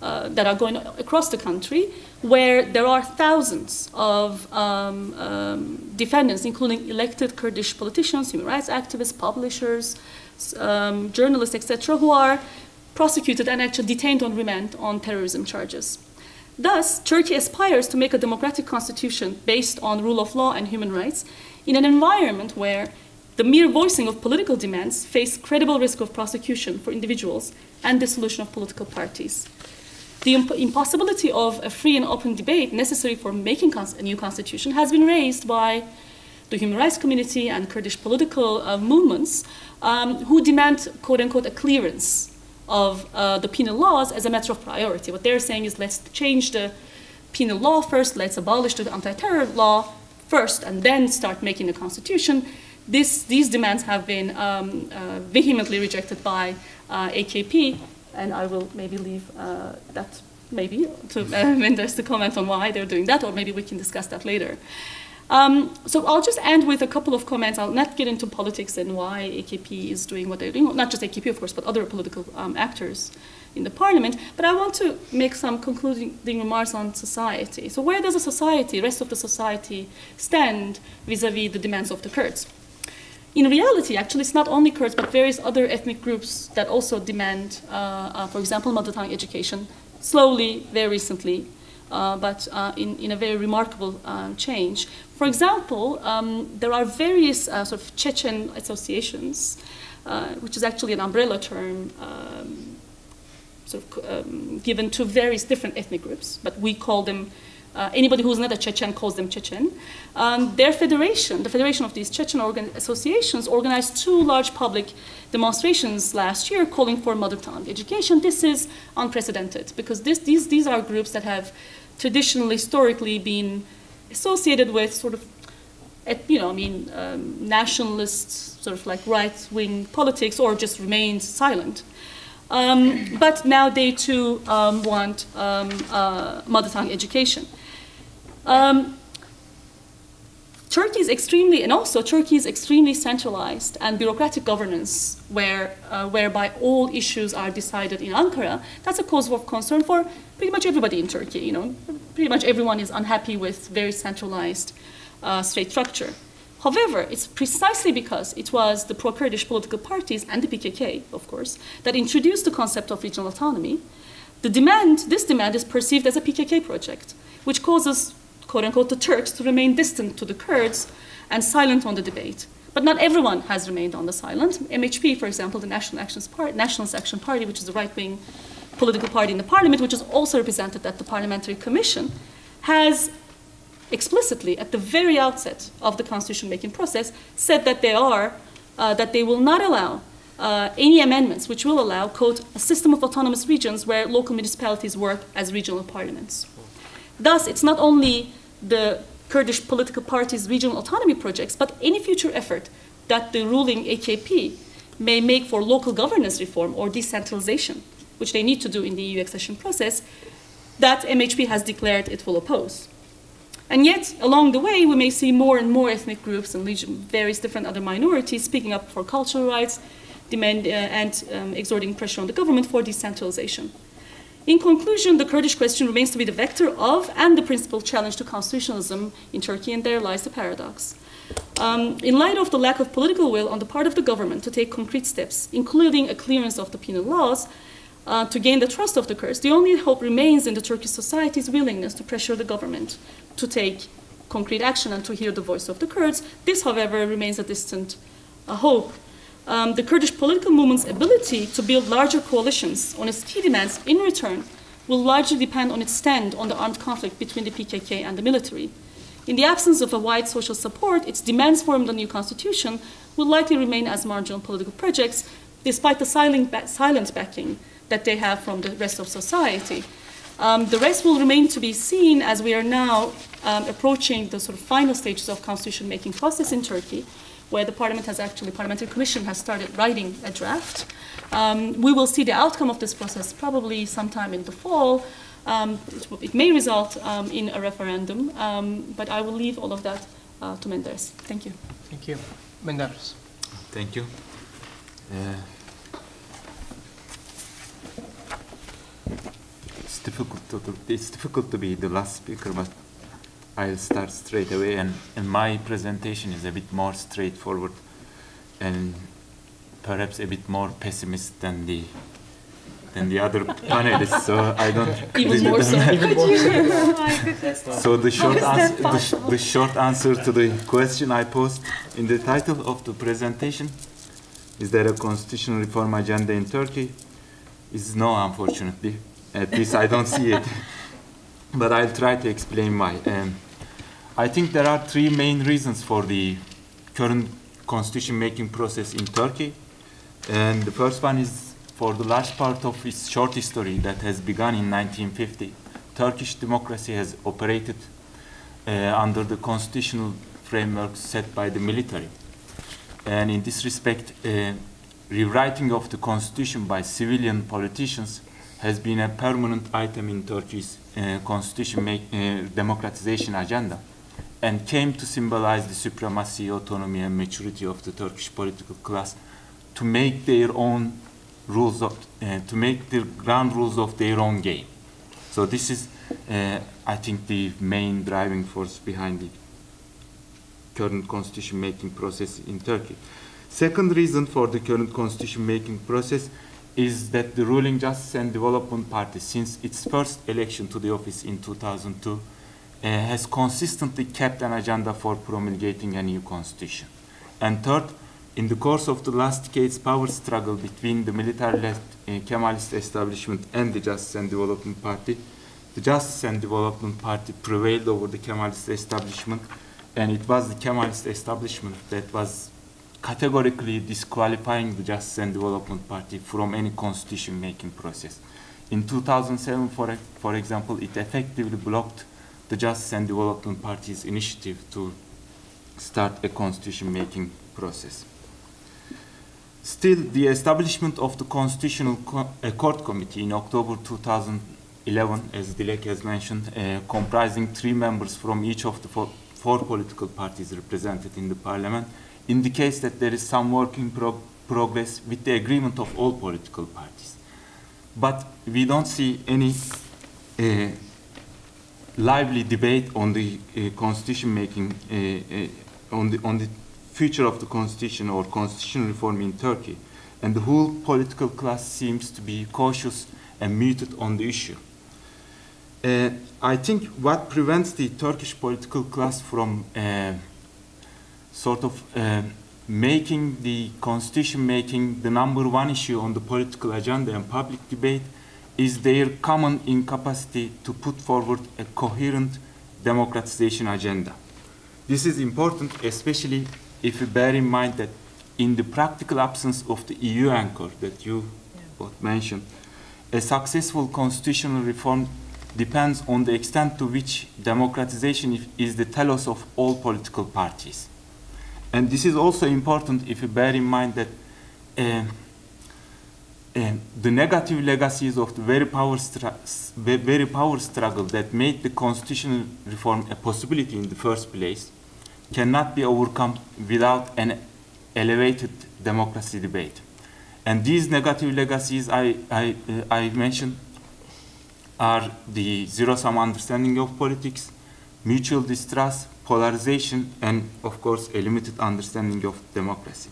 Uh, that are going across the country, where there are thousands of um, um, defendants, including elected Kurdish politicians, human rights activists, publishers, um, journalists, et cetera, who are prosecuted and actually detained on remand on terrorism charges. Thus, Turkey aspires to make a democratic constitution based on rule of law and human rights in an environment where the mere voicing of political demands face credible risk of prosecution for individuals and dissolution of political parties. The imp impossibility of a free and open debate necessary for making a new constitution has been raised by the human rights community and Kurdish political uh, movements um, who demand, quote-unquote, a clearance of uh, the penal laws as a matter of priority. What they're saying is, let's change the penal law first, let's abolish the anti-terror law first, and then start making the constitution. This, these demands have been um, uh, vehemently rejected by uh, A K P. And I will maybe leave uh, that, maybe, to uh, Menderes to comment on why they're doing that, or maybe we can discuss that later. Um, so I'll just end with a couple of comments. I'll not get into politics and why A K P is doing what they're doing, not just A K P, of course, but other political um, actors in the parliament. But I want to make some concluding remarks on society. So where does the society, rest of the society, stand vis-a-vis the demands of the Kurds? In reality, actually, it's not only Kurds, but various other ethnic groups that also demand, uh, uh, for example, mother tongue education, slowly, very recently, uh, but uh, in, in a very remarkable uh, change. For example, um, there are various uh, sort of Chechen associations, uh, which is actually an umbrella term um, sort of, um, given to various different ethnic groups, but we call them Uh, anybody who's not a Chechen calls them Chechen. Um, their federation, the federation of these Chechen organ associations, organized two large public demonstrations last year calling for mother tongue education. This is unprecedented because this, these, these are groups that have traditionally, historically been associated with sort of, you know, I mean, um, nationalist, sort of like right-wing politics, or just remained silent. Um, but now they too um, want um, uh, mother tongue education. Um, Turkey is extremely, and also Turkey is extremely centralized and bureaucratic governance, where uh, whereby all issues are decided in Ankara. That's a cause of concern for pretty much everybody in Turkey. You know, pretty much everyone is unhappy with very centralized uh, state structure. However, it's precisely because it was the pro-Kurdish political parties and the P K K, of course, that introduced the concept of regional autonomy. The demand, this demand is perceived as a P K K project, which causes, quote-unquote, the Turks to remain distant to the Kurds and silent on the debate. But not everyone has remained on the silent. M H P, for example, the National Actions Party, Nationalist Action Party, which is the right-wing political party in the parliament, which is also represented at the Parliamentary Commission, has explicitly at the very outset of the constitution-making process said that they are, uh, that they will not allow uh, any amendments which will allow, quote, a system of autonomous regions where local municipalities work as regional parliaments. Thus, it's not only the Kurdish political parties' regional autonomy projects, but any future effort that the ruling A K P may make for local governance reform or decentralization, which they need to do in the E U accession process, that M H P has declared it will oppose. And yet, along the way, we may see more and more ethnic groups and various different other minorities speaking up for cultural rights, demand uh, and um, exerting pressure on the government for decentralization. In conclusion, the Kurdish question remains to be the vector of and the principal challenge to constitutionalism in Turkey, and there lies the paradox. Um, in light of the lack of political will on the part of the government to take concrete steps, including a clearance of the penal laws, uh, to gain the trust of the Kurds, the only hope remains in the Turkish society's willingness to pressure the government to take concrete action and to hear the voice of the Kurds. This, however, remains a distant uh, hope. Um, the Kurdish political movement's ability to build larger coalitions on its key demands in return will largely depend on its stand on the armed conflict between the P K K and the military. In the absence of a wide social support, its demands for the new constitution will likely remain as marginal political projects, despite the silent, ba silent backing that they have from the rest of society. Um, the rest will remain to be seen as we are now um, approaching the sort of final stages of constitution-making process in Turkey, where the parliament has actually, parliamentary commission has started writing a draft. Um, we will see the outcome of this process probably sometime in the fall. Um, it, it may result um, in a referendum, um, but I will leave all of that uh, to Menderes. Thank you. Thank you. Menderes. Thank you. Uh, it's, difficult to, it's difficult to be the last speaker, but I'll start straight away, and, and my presentation is a bit more straightforward and perhaps a bit more pessimist than the than the other panelists. So I don't even more so. Even more so. So the short answer, the, sh the short answer to the question I posed in the title of the presentation, is there a constitutional reform agenda in Turkey? Is no, unfortunately. At least I don't see it. But I'll try to explain why. Um, I think there are three main reasons for the current constitution-making process in Turkey. And the first one is for the large part of its short history that has begun in nineteen fifty. Turkish democracy has operated uh, under the constitutional framework set by the military. And in this respect, uh, rewriting of the constitution by civilian politicians has been a permanent item in Turkey's uh, constitution make, uh, democratization agenda, and came to symbolize the supremacy, autonomy, and maturity of the Turkish political class to make their own rules, of, uh, to make the ground rules of their own game. So this is, uh, I think, the main driving force behind the current constitution-making process in Turkey. Second reason for the current constitution-making process is that the ruling Justice and Development Party, since its first election to the office in two thousand two, uh, has consistently kept an agenda for promulgating a new constitution. And third, in the course of the last decade's power struggle between the military-led uh, Kemalist establishment and the Justice and Development Party, the Justice and Development Party prevailed over the Kemalist establishment, and it was the Kemalist establishment that was categorically disqualifying the Justice and Development Party from any constitution-making process. In two thousand seven, for, for example, it effectively blocked the Justice and Development Party's initiative to start a constitution-making process. Still, the establishment of the Constitutional Court Committee in October two thousand eleven, as Dilek has mentioned, uh, comprising three members from each of the four, four political parties represented in the parliament, indicates that there is some work in pro progress with the agreement of all political parties. But we don't see any uh, lively debate on the uh, constitution making, uh, uh, on, the, on the future of the constitution or constitutional reform in Turkey. And the whole political class seems to be cautious and muted on the issue. Uh, I think what prevents the Turkish political class from uh, sort of uh, making the constitution-making the number one issue on the political agenda and public debate is their common incapacity to put forward a coherent democratization agenda. This is important, especially if you bear in mind that in the practical absence of the E U anchor that you yeah. both mentioned, a successful constitutional reform depends on the extent to which democratization is the telos of all political parties. And this is also important if you bear in mind that uh, uh, the negative legacies of the very power, very power struggle that made the constitutional reform a possibility in the first place cannot be overcome without an elevated democracy debate. And these negative legacies I, I, uh, I mentioned are the zero-sum understanding of politics, mutual distrust, polarization, and, of course, a limited understanding of democracy.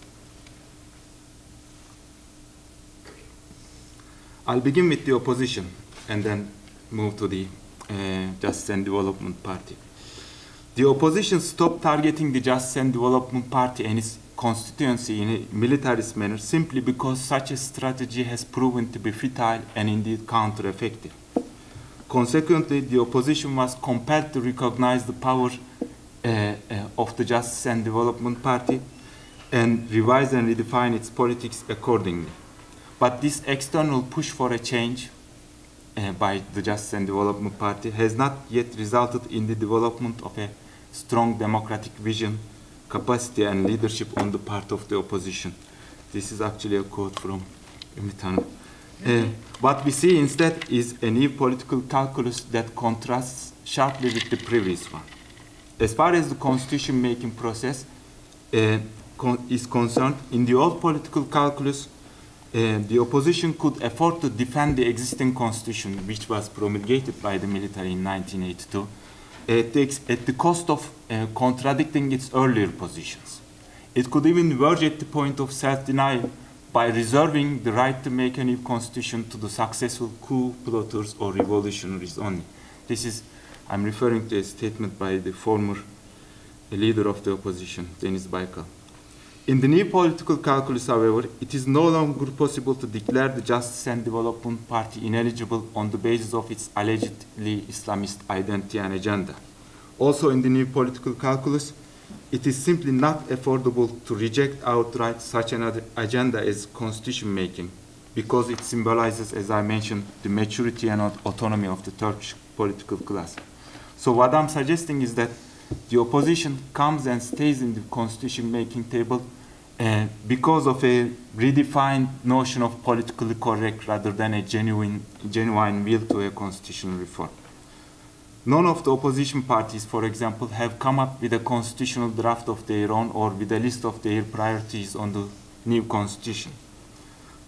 I'll begin with the opposition and then move to the uh, Justice and Development Party. The opposition stopped targeting the Justice and Development Party and its constituency in a militarist manner simply because such a strategy has proven to be futile and indeed counter-effective. Consequently, the opposition was compelled to recognize the power uh, uh, of the Justice and Development Party and revise and redefine its politics accordingly. But this external push for a change uh, by the Justice and Development Party has not yet resulted in the development of a strong democratic vision, capacity and leadership on the part of the opposition. This is actually a quote from Ümit Hanım. Uh, what we see instead is a new political calculus that contrasts sharply with the previous one. As far as the constitution-making process uh, con is concerned, in the old political calculus, uh, the opposition could afford to defend the existing constitution, which was promulgated by the military in nineteen eighty-two, at the, at the cost of uh, contradicting its earlier positions. It could even verge at the point of self-denial by reserving the right to make a new constitution to the successful coup plotters or revolutionaries only. This is, I'm referring to a statement by the former leader of the opposition, Deniz Baykal. In the new political calculus, however, it is no longer possible to declare the Justice and Development Party ineligible on the basis of its allegedly Islamist identity and agenda. Also in the new political calculus, it is simply not affordable to reject outright such an agenda as constitution making, because it symbolizes, as I mentioned, the maturity and autonomy of the Turkish political class. So what I'm suggesting is that the opposition comes and stays in the constitution making table uh, because of a redefined notion of politically correct rather than a genuine, genuine will to a constitutional reform. None of the opposition parties, for example, have come up with a constitutional draft of their own or with a list of their priorities on the new constitution.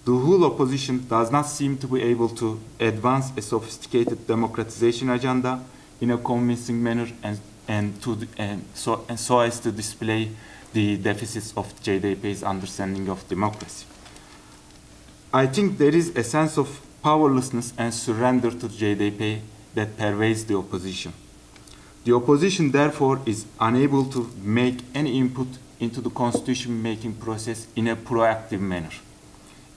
The whole opposition does not seem to be able to advance a sophisticated democratization agenda in a convincing manner and, and, to, and, so, and so as to display the deficits of C H P's understanding of democracy. I think there is a sense of powerlessness and surrender to C H P that pervades the opposition. The opposition, therefore, is unable to make any input into the constitution-making process in a proactive manner.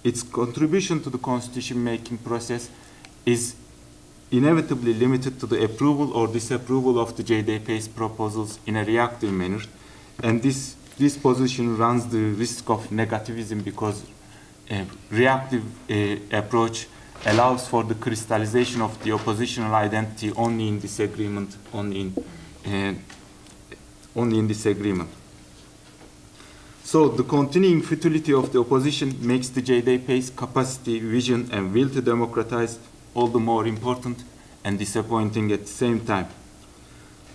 Its contribution to the constitution-making process is inevitably limited to the approval or disapproval of the C H P's proposals in a reactive manner, and this, this position runs the risk of negativism because a reactive uh, approach allows for the crystallization of the oppositional identity only in disagreement, only in, uh, only in disagreement. So the continuing futility of the opposition makes the C H P's capacity, vision, and will to democratize all the more important and disappointing at the same time.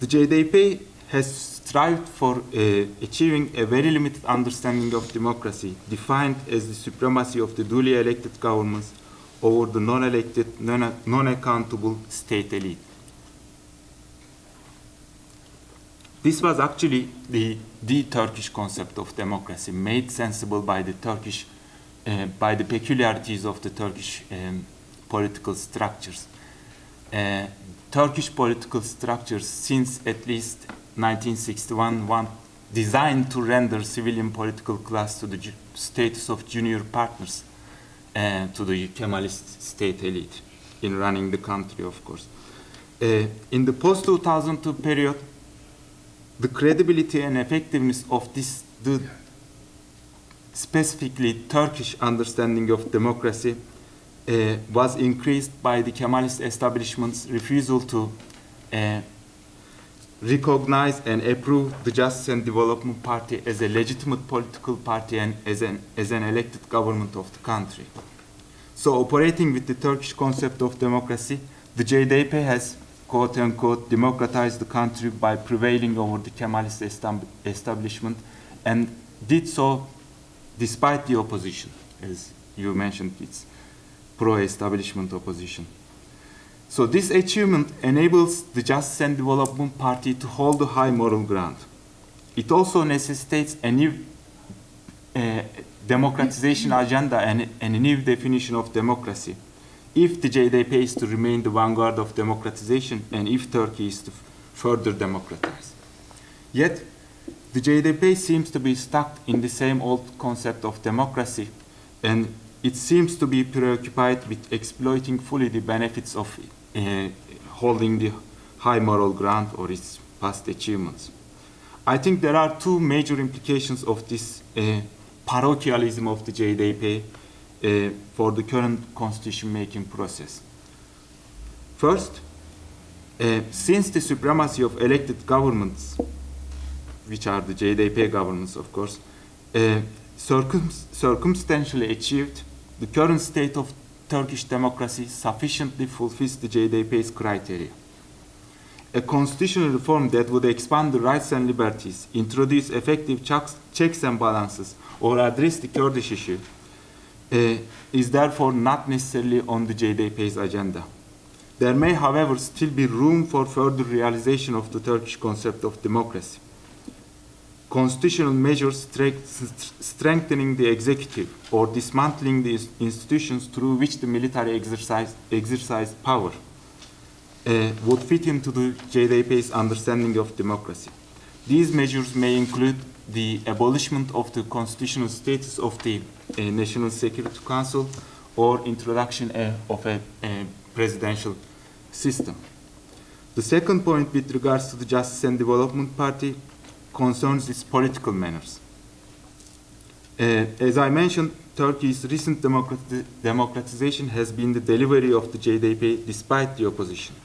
The C H P has strived for uh, achieving a very limited understanding of democracy, defined as the supremacy of the duly elected governments over the non-elected, non-accountable state elite. This was actually the, the Turkish concept of democracy, made sensible by the Turkish, uh, by the peculiarities of the Turkish um, political structures. Uh, Turkish political structures, since at least nineteen sixty-one, were designed to render civilian political class to the status of junior partners Uh, to the Kemalist state elite in running the country, of course. Uh, in the post two thousand two period, the credibility and effectiveness of this, the specifically Turkish understanding of democracy, uh, was increased by the Kemalist establishment's refusal to uh, recognize and approve the Justice and Development Party as a legitimate political party and as an, as an elected government of the country. So operating with the Turkish concept of democracy, the J D P has, quote-unquote, democratized the country by prevailing over the Kemalist establishment, and did so despite the opposition, as you mentioned, it's pro-establishment opposition. So this achievement enables the Justice and Development Party to hold a high moral ground. It also necessitates a new uh, democratization agenda and, and a new definition of democracy. If the J D P is to remain the vanguard of democratization and if Turkey is to further democratize. Yet, the J D P seems to be stuck in the same old concept of democracy, and it seems to be preoccupied with exploiting fully the benefits of uh, holding the high moral ground or its past achievements. I think there are two major implications of this uh, parochialism of the J D P Uh, for the current constitution-making process. First, uh, since the supremacy of elected governments, which are the J D P governments, of course, uh, circum circumstantially achieved, the current state of Turkish democracy sufficiently fulfills the J D P's criteria. A constitutional reform that would expand the rights and liberties, introduce effective checks, checks and balances, or address the Kurdish issue, Uh, is therefore not necessarily on the J D P's agenda. There may, however, still be room for further realization of the Turkish concept of democracy. Constitutional measures strengthening the executive or dismantling the institutions through which the military exercise, exercise power uh, would fit into the J D P's understanding of democracy. These measures may include the abolishment of the constitutional status of the uh, National Security Council or introduction uh, of a, a presidential system. The second point with regards to the Justice and Development Party concerns its political manners. Uh, as I mentioned, Turkey's recent democrati democratization has been the delivery of the J D P despite the opposition.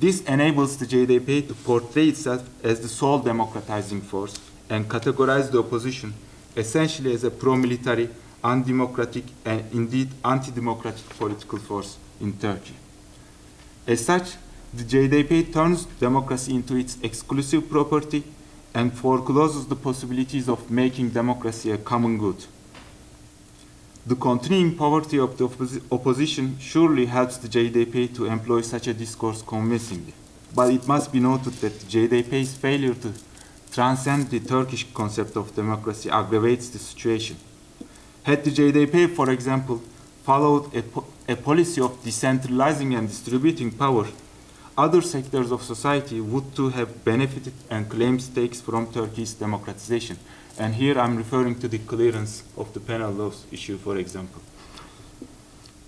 This enables the J D P to portray itself as the sole democratizing force and categorize the opposition essentially as a pro-military, undemocratic, and indeed anti-democratic political force in Turkey. As such, the J D P turns democracy into its exclusive property and forecloses the possibilities of making democracy a common good. The continuing poverty of the oppos opposition surely helps the J D P to employ such a discourse convincingly. But it must be noted that the J D P's failure to transcend the Turkish concept of democracy aggravates the situation. Had the J D P, for example, followed a, po a policy of decentralizing and distributing power, other sectors of society would too have benefited and claimed stakes from Turkey's democratization. And here I'm referring to the clearance of the penal laws issue, for example,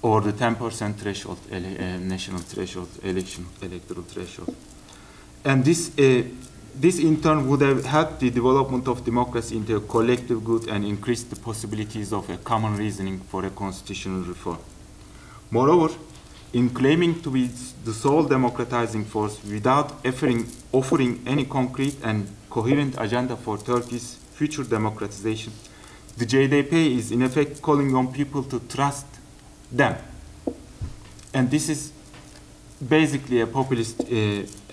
or the ten percent threshold, ele uh, national threshold, election, electoral threshold. And this uh, This in turn would have helped the development of democracy into a collective good and increased the possibilities of a common reasoning for a constitutional reform. Moreover, in claiming to be the sole democratizing force without offering, offering any concrete and coherent agenda for Turkey's future democratization, the J D P is in effect calling on people to trust them. And this is basically a populist uh,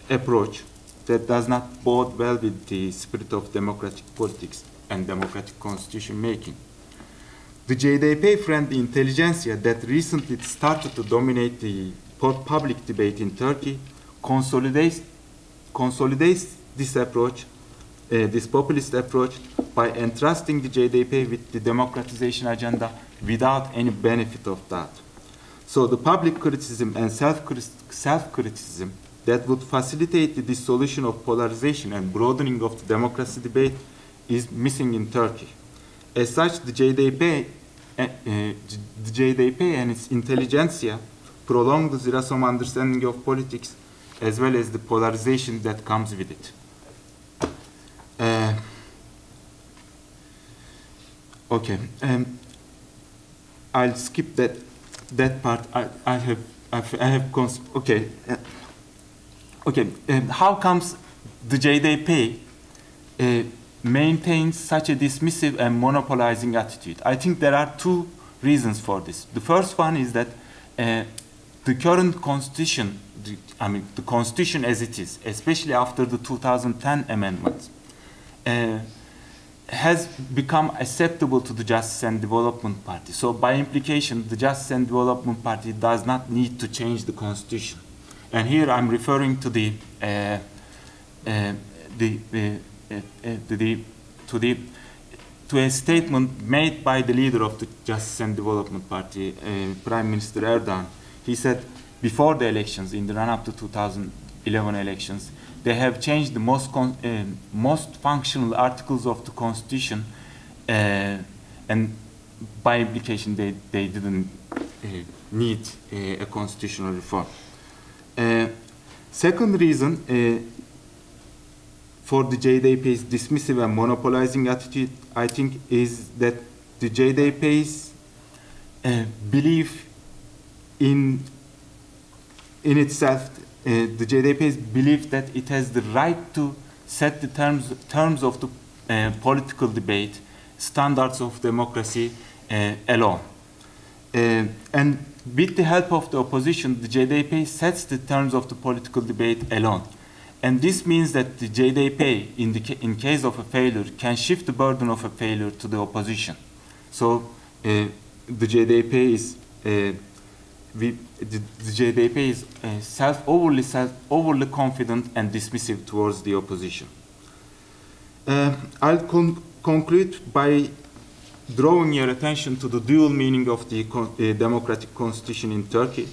approach that does not bode well with the spirit of democratic politics and democratic constitution making. The J D P-friendly intelligentsia that recently started to dominate the public debate in Turkey consolidates, consolidates this approach, uh, this populist approach, by entrusting the J D P with the democratization agenda without any benefit of that. So the public criticism and self-criticism that would facilitate the dissolution of polarization and broadening of the democracy debate is missing in Turkey. As such, the J D P, uh, uh, the J D P and its intelligentsia prolong the Zirasome understanding of politics as well as the polarization that comes with it. Uh, okay, um, I'll skip that that part. I, I have I've, I have cons okay uh, okay. Um, how comes the J D P uh, maintains such a dismissive and monopolizing attitude? I think there are two reasons for this. The first one is that uh, the current constitution, the, I mean, the constitution as it is, especially after the two thousand ten amendments, uh, has become acceptable to the Justice and Development Party. So by implication, the Justice and Development Party does not need to change the constitution. And here I'm referring to the uh, uh, the uh, uh, to the to the to a statement made by the leader of the Justice and Development Party, uh, Prime Minister Erdogan. He said, before the elections, in the run-up to two thousand eleven elections, they have changed the most con uh, most functional articles of the Constitution, uh, and by implication, they they didn't uh, need uh, a constitutional reform. Uh, second reason uh, for the J D P's dismissive and monopolizing attitude, I think, is that the J D P's uh, belief in in itself, uh, the J D P's belief that it has the right to set the terms terms of the uh, political debate, standards of democracy uh, alone, uh, and with the help of the opposition, the J D P sets the terms of the political debate alone, and this means that the J D P, in the ca in case of a failure, can shift the burden of a failure to the opposition. So uh, the J D P is. Uh, We, the, the J D P is uh, self, overly, self, overly confident and dismissive towards the opposition. Uh, I'll con conclude by drawing your attention to the dual meaning of the con uh, democratic constitution in Turkey.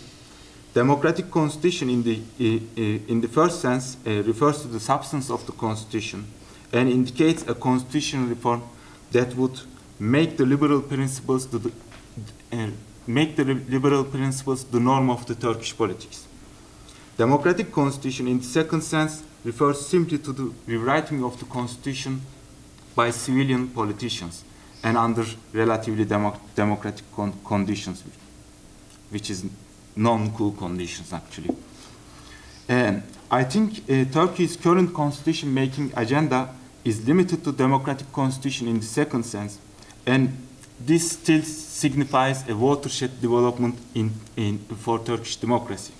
Democratic constitution, in the, uh, in the first sense, uh, refers to the substance of the constitution and indicates a constitutional reform that would make the liberal principles to the, uh, make the liberal principles the norm of the Turkish politics. Democratic constitution, in the second sense, refers simply to the rewriting of the constitution by civilian politicians and under relatively democ democratic con conditions, which is non-cool conditions, actually. And I think uh, Turkey's current constitution-making agenda is limited to democratic constitution in the second sense, and this still signifies a watershed development in, in, for Turkish democracy,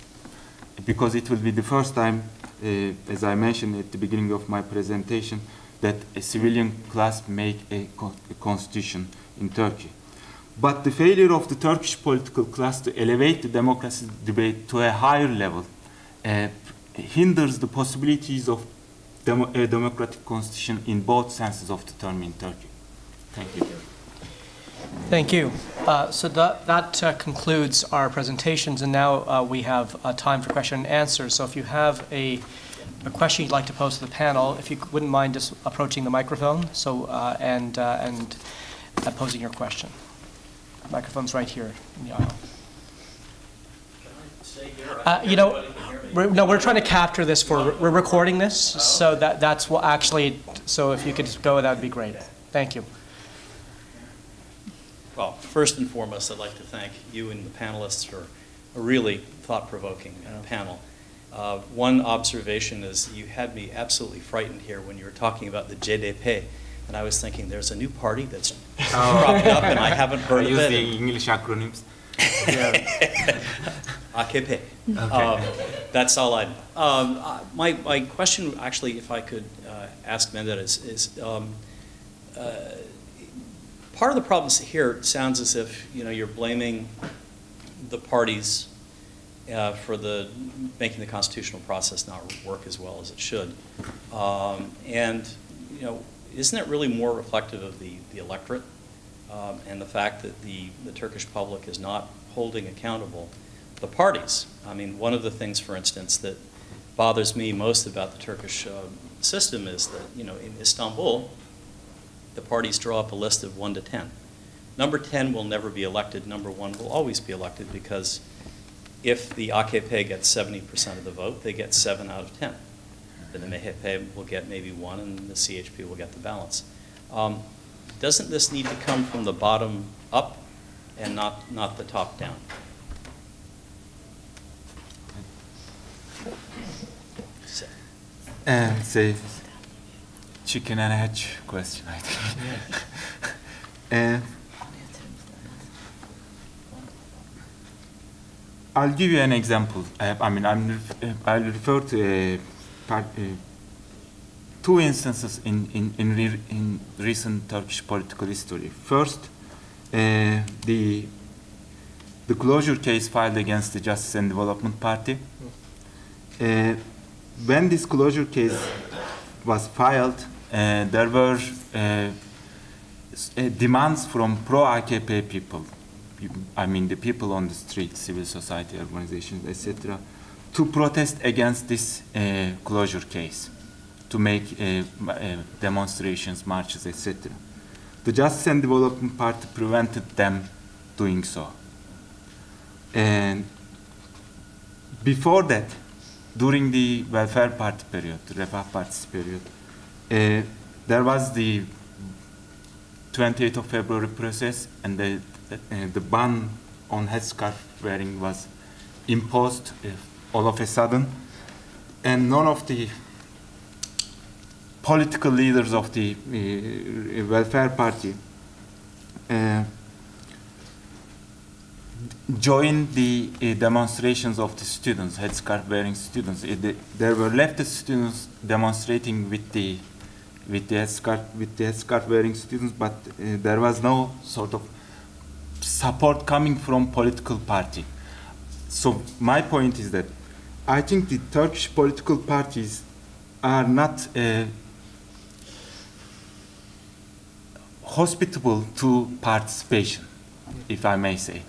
because it will be the first time, uh, as I mentioned at the beginning of my presentation, that a civilian class make a, co a constitution in Turkey. But the failure of the Turkish political class to elevate the democracy debate to a higher level uh, hinders the possibilities of demo a democratic constitution in both senses of the term in Turkey. Thank you. Thank you. Uh, so that, that uh, concludes our presentations, and now uh, we have uh, time for question and answers. So if you have a, a question you'd like to pose to the panel, if you wouldn't mind just approaching the microphone, so uh, and uh, and uh, posing your question. The microphone's right here in the aisle. Uh, you know, we're, no, we're trying to capture this for we're recording this, so that that's what actually. So if you could just go, that would be great. Thank you. Well, first and foremost, I'd like to thank you and the panelists for a really thought-provoking yeah. panel. Uh, one observation is you had me absolutely frightened here when you were talking about the J D P, and I was thinking there's a new party that's oh. cropped up, and I haven't heard I of use it. The English acronyms. A K P. Okay. Um, that's all I know. Um, uh, my, my question, actually, if I could uh, ask Menderes, is... Um, uh, Part of the problem here sounds as if you know you're blaming the parties uh, for the making the constitutional process not work as well as it should, um, and you know isn't it really more reflective of the the electorate um, and the fact that the the Turkish public is not holding accountable the parties? I mean, one of the things, for instance, that bothers me most about the Turkish uh, system is that you know in Istanbul, the parties draw up a list of one to ten. Number ten will never be elected. Number one will always be elected because if the A K P gets seventy percent of the vote, they get seven out of ten. Then the M H P will get maybe one, and the C H P will get the balance. Um, doesn't this need to come from the bottom up and not, not the top down? So. And the chicken and hatch question, I think. Yeah. uh, I'll give you an example. I, I mean, I'm ref I'll refer to a part, uh, two instances in in in, re in recent Turkish political history. First, uh, the the closure case filed against the Justice and Development Party. Uh, when this closure case was filed, uh, there were uh, demands from pro-A K P people. I mean, the people on the street, civil society organizations, et cetera, to protest against this uh, closure case, to make uh, uh, demonstrations, marches, et cetera. The Justice and Development Party prevented them doing so. And before that, during the Welfare Party period, the Refah Party's period, uh, there was the twenty-eighth of February process, and the Uh, the ban on headscarf wearing was imposed uh, all of a sudden, and none of the political leaders of the uh, Welfare Party uh, joined the uh, demonstrations of the students, headscarf wearing students. Uh, the, there were leftist students demonstrating with the with the headscarf with the headscarf wearing students, but uh, there was no sort of support coming from political party. So my point is that I think the Turkish political parties are not uh, hospitable to participation, if I may say.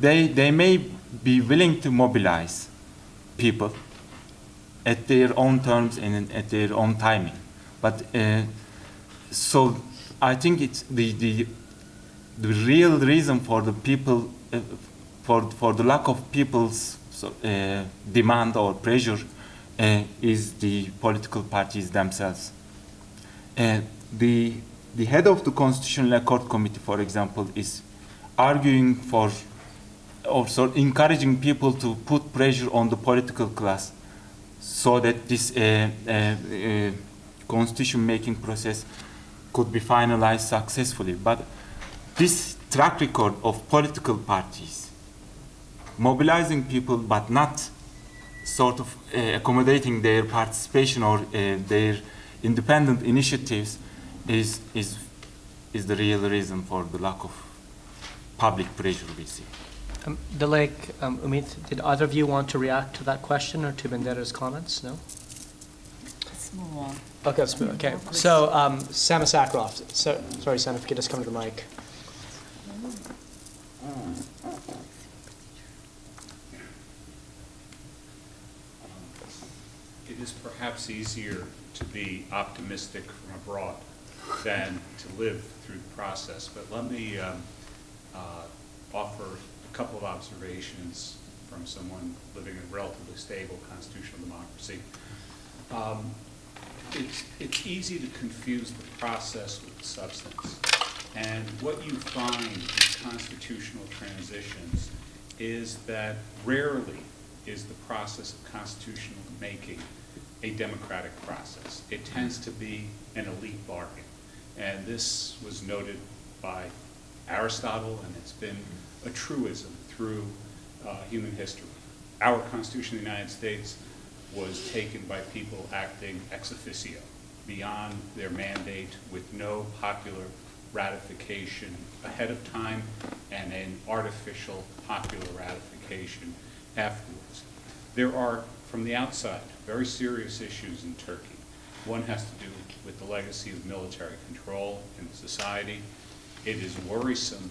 They, they may be willing to mobilize people at their own terms and at their own timing. But uh, so I think it's the, the the real reason for the people, uh, for for the lack of people's uh, demand or pressure, uh, is the political parties themselves. Uh, the the head of the Constitutional Court Committee, for example, is arguing for, or so encouraging people to put pressure on the political class, so that this uh, uh, uh, constitution-making process could be finalized successfully, but. This track record of political parties mobilizing people but not sort of uh, accommodating their participation or uh, their independent initiatives is, is, is the real reason for the lack of public pressure we see. Um, Dilek, um, Umit, did either of you want to react to that question or to Menderes' comments? No? Let's move on. Okay, let's move on. Okay. So, um, Sama Sakharov. So, sorry, Sam, if you could just come to the mic. It is perhaps easier to be optimistic from abroad than to live through the process, but let me um, uh, offer a couple of observations from someone living in a relatively stable constitutional democracy. Um, it's, it's easy to confuse the process with the substance. And what you find in constitutional transitions is that rarely is the process of constitutional making a democratic process. It tends to be an elite bargain. And this was noted by Aristotle, and it's been a truism through uh, human history. Our Constitution of the United States was taken by people acting ex officio, beyond their mandate, with no popular ratification ahead of time and an artificial popular ratification afterwards. There are, from the outside, very serious issues in Turkey. One has to do with the legacy of military control in society. It is worrisome.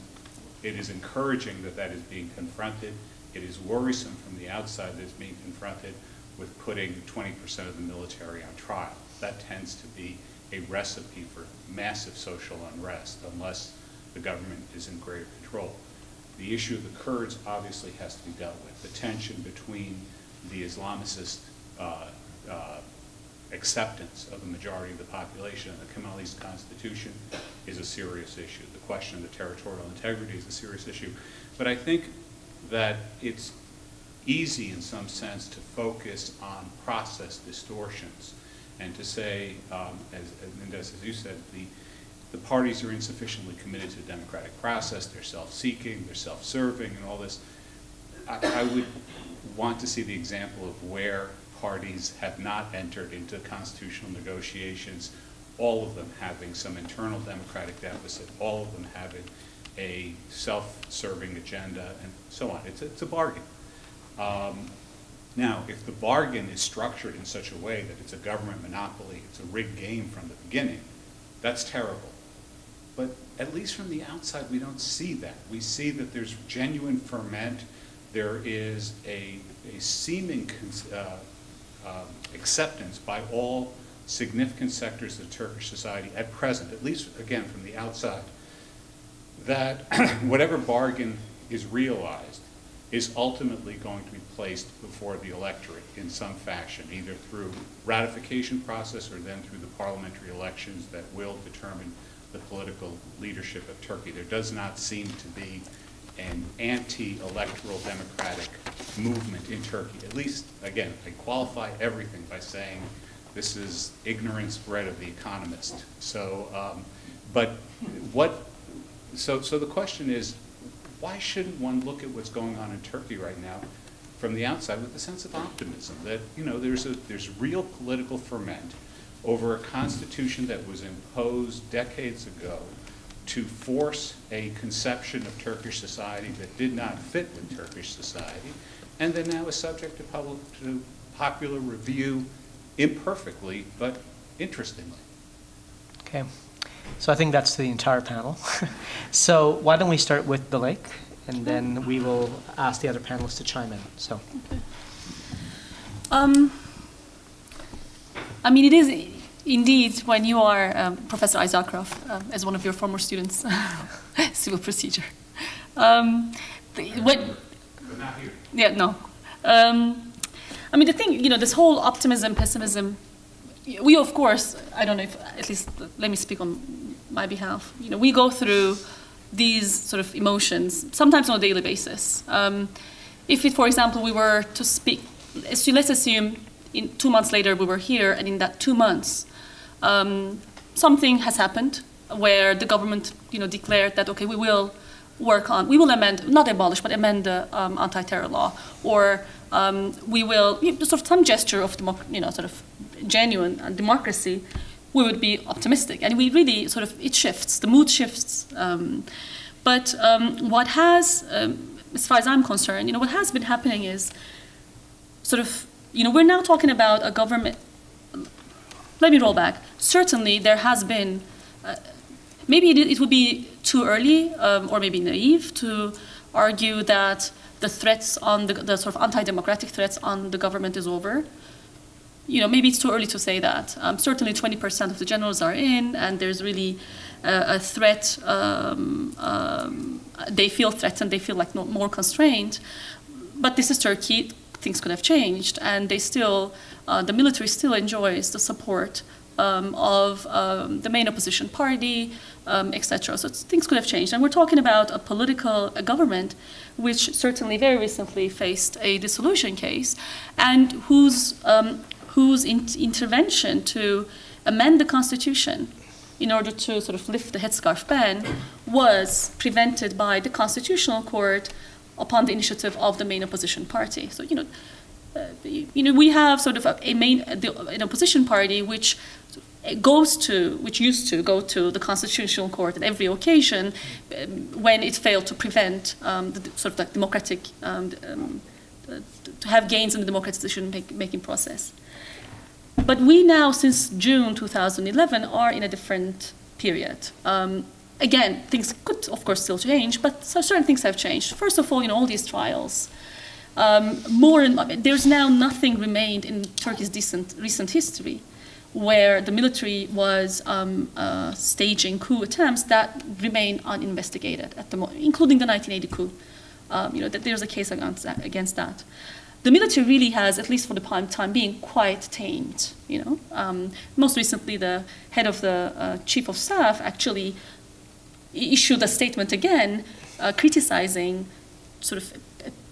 It is encouraging that that is being confronted. It is worrisome from the outside that it's being confronted with putting twenty percent of the military on trial. That tends to be a recipe for massive social unrest unless the government is in greater control. The issue of the Kurds obviously has to be dealt with. The tension between the Islamicist uh, uh, acceptance of the majority of the population and the Kemali's constitution is a serious issue. The question of the territorial integrity is a serious issue. But I think that it's easy in some sense to focus on process distortions and to say, um, as, as Menderes, as you said, the The parties are insufficiently committed to the democratic process. They're self-seeking, they're self-serving, and all this. I, I would want to see the example of where parties have not entered into constitutional negotiations, all of them having some internal democratic deficit, all of them having a self-serving agenda, and so on. It's, it's a bargain. Um, now, if the bargain is structured in such a way that it's a government monopoly, it's a rigged game from the beginning, that's terrible. But at least from the outside, we don't see that. We see that there's genuine ferment. There is a, a seeming uh, um, acceptance by all significant sectors of Turkish society at present, at least, again, from the outside, that whatever bargain is realized is ultimately going to be placed before the electorate in some fashion, either through ratification process or then through the parliamentary elections that will determine the political leadership of Turkey. There does not seem to be an anti-electoral democratic movement in Turkey. At least, again, I qualify everything by saying this is ignorance bred of the economist. So, um, but what, so, so the question is, why shouldn't one look at what's going on in Turkey right now from the outside with a sense of optimism that, you know, there's, a, there's real political ferment over a constitution that was imposed decades ago to force a conception of Turkish society that did not fit with Turkish society, and that now is subject to, public, to popular review imperfectly, but interestingly. Okay. So I think that's the entire panel. So why don't we start with Dilek, and then we will ask the other panelists to chime in. So, okay. um, I mean, it is indeed when you are um, Professor Isakrov, um, as one of your former students, civil procedure. Um, the, when, but not here. Yeah, no. Um, I mean, the thing, you know, this whole optimism, pessimism. We, of course, I don't know if, at least let me speak on my behalf, you know, we go through these sort of emotions, sometimes on a daily basis. Um, if, it, for example, we were to speak, so let's assume in two months later we were here, and in that two months, um, something has happened where the government, you know, declared that, okay, we will work on, we will amend, not abolish, but amend the um, anti-terror law, or um, we will, you know, sort of some gesture of, you know, sort of, genuine democracy, we would be optimistic. And we really sort of, it shifts, the mood shifts. Um, but um, what has, um, as far as I'm concerned, you know, what has been happening is sort of, you know, we're now talking about a government, let me roll back. Certainly there has been, uh, maybe it, it would be too early um, or maybe naive to argue that the threats on the, the sort of anti-democratic threats on the government is over. You know, maybe it's too early to say that. Um, certainly twenty percent of the generals are in, and there's really a, a threat. Um, um, they feel threatened, they feel like no, more constrained. But this is Turkey, things could have changed, and they still, uh, the military still enjoys the support um, of um, the main opposition party, um, et cetera. So it's, things could have changed. And we're talking about a political a government which certainly very recently faced a dissolution case, and whose, um, whose in intervention to amend the constitution in order to sort of lift the headscarf ban was prevented by the Constitutional Court upon the initiative of the main opposition party. So, you know, uh, you know we have sort of a main, the, an opposition party which goes to, which used to go to the Constitutional Court at every occasion when it failed to prevent um, the sort of like democratic, um, um, to have gains in the democratic decision-making process. But we now, since June two thousand eleven, are in a different period. Um, again, things could, of course, still change, but certain things have changed. First of all, you know, all these trials. Um, more and there's now nothing remained in Turkey's decent, recent history where the military was um, uh, staging coup attempts that remain uninvestigated at the moment, including the nineteen eighty coup. Um, you know, that there's a case against that, against that. The military really has, at least for the time being, quite tamed. You know, um, most recently, the head of the uh, chief of staff actually issued a statement again, uh, criticizing sort of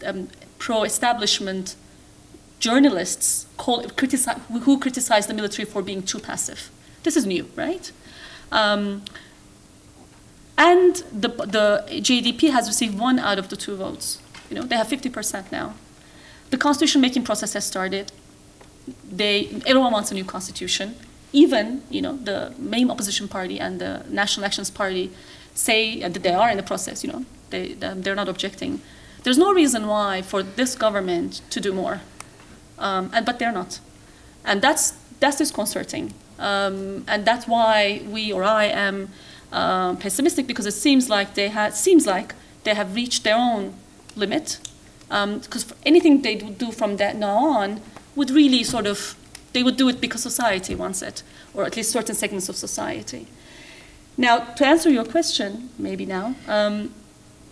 um, pro-establishment journalists call, criticize, who criticize the military for being too passive. This is new, right? Um, and the, the J D P has received one out of the two votes. You know, they have fifty percent now. The constitution-making process has started. They, everyone wants a new constitution. Even, you know, the main opposition party and the National Actions Party say that they are in the process. You know, they, they're not objecting. There's no reason why for this government to do more, um, and, but they're not. And that's, that's disconcerting. Um, and that's why we, or I, am uh, pessimistic, because it seems like they, ha seems like they have reached their own limit. Because um, anything they do from that now on would really sort of, they would do it because society wants it, or at least certain segments of society. Now, to answer your question, maybe now, um,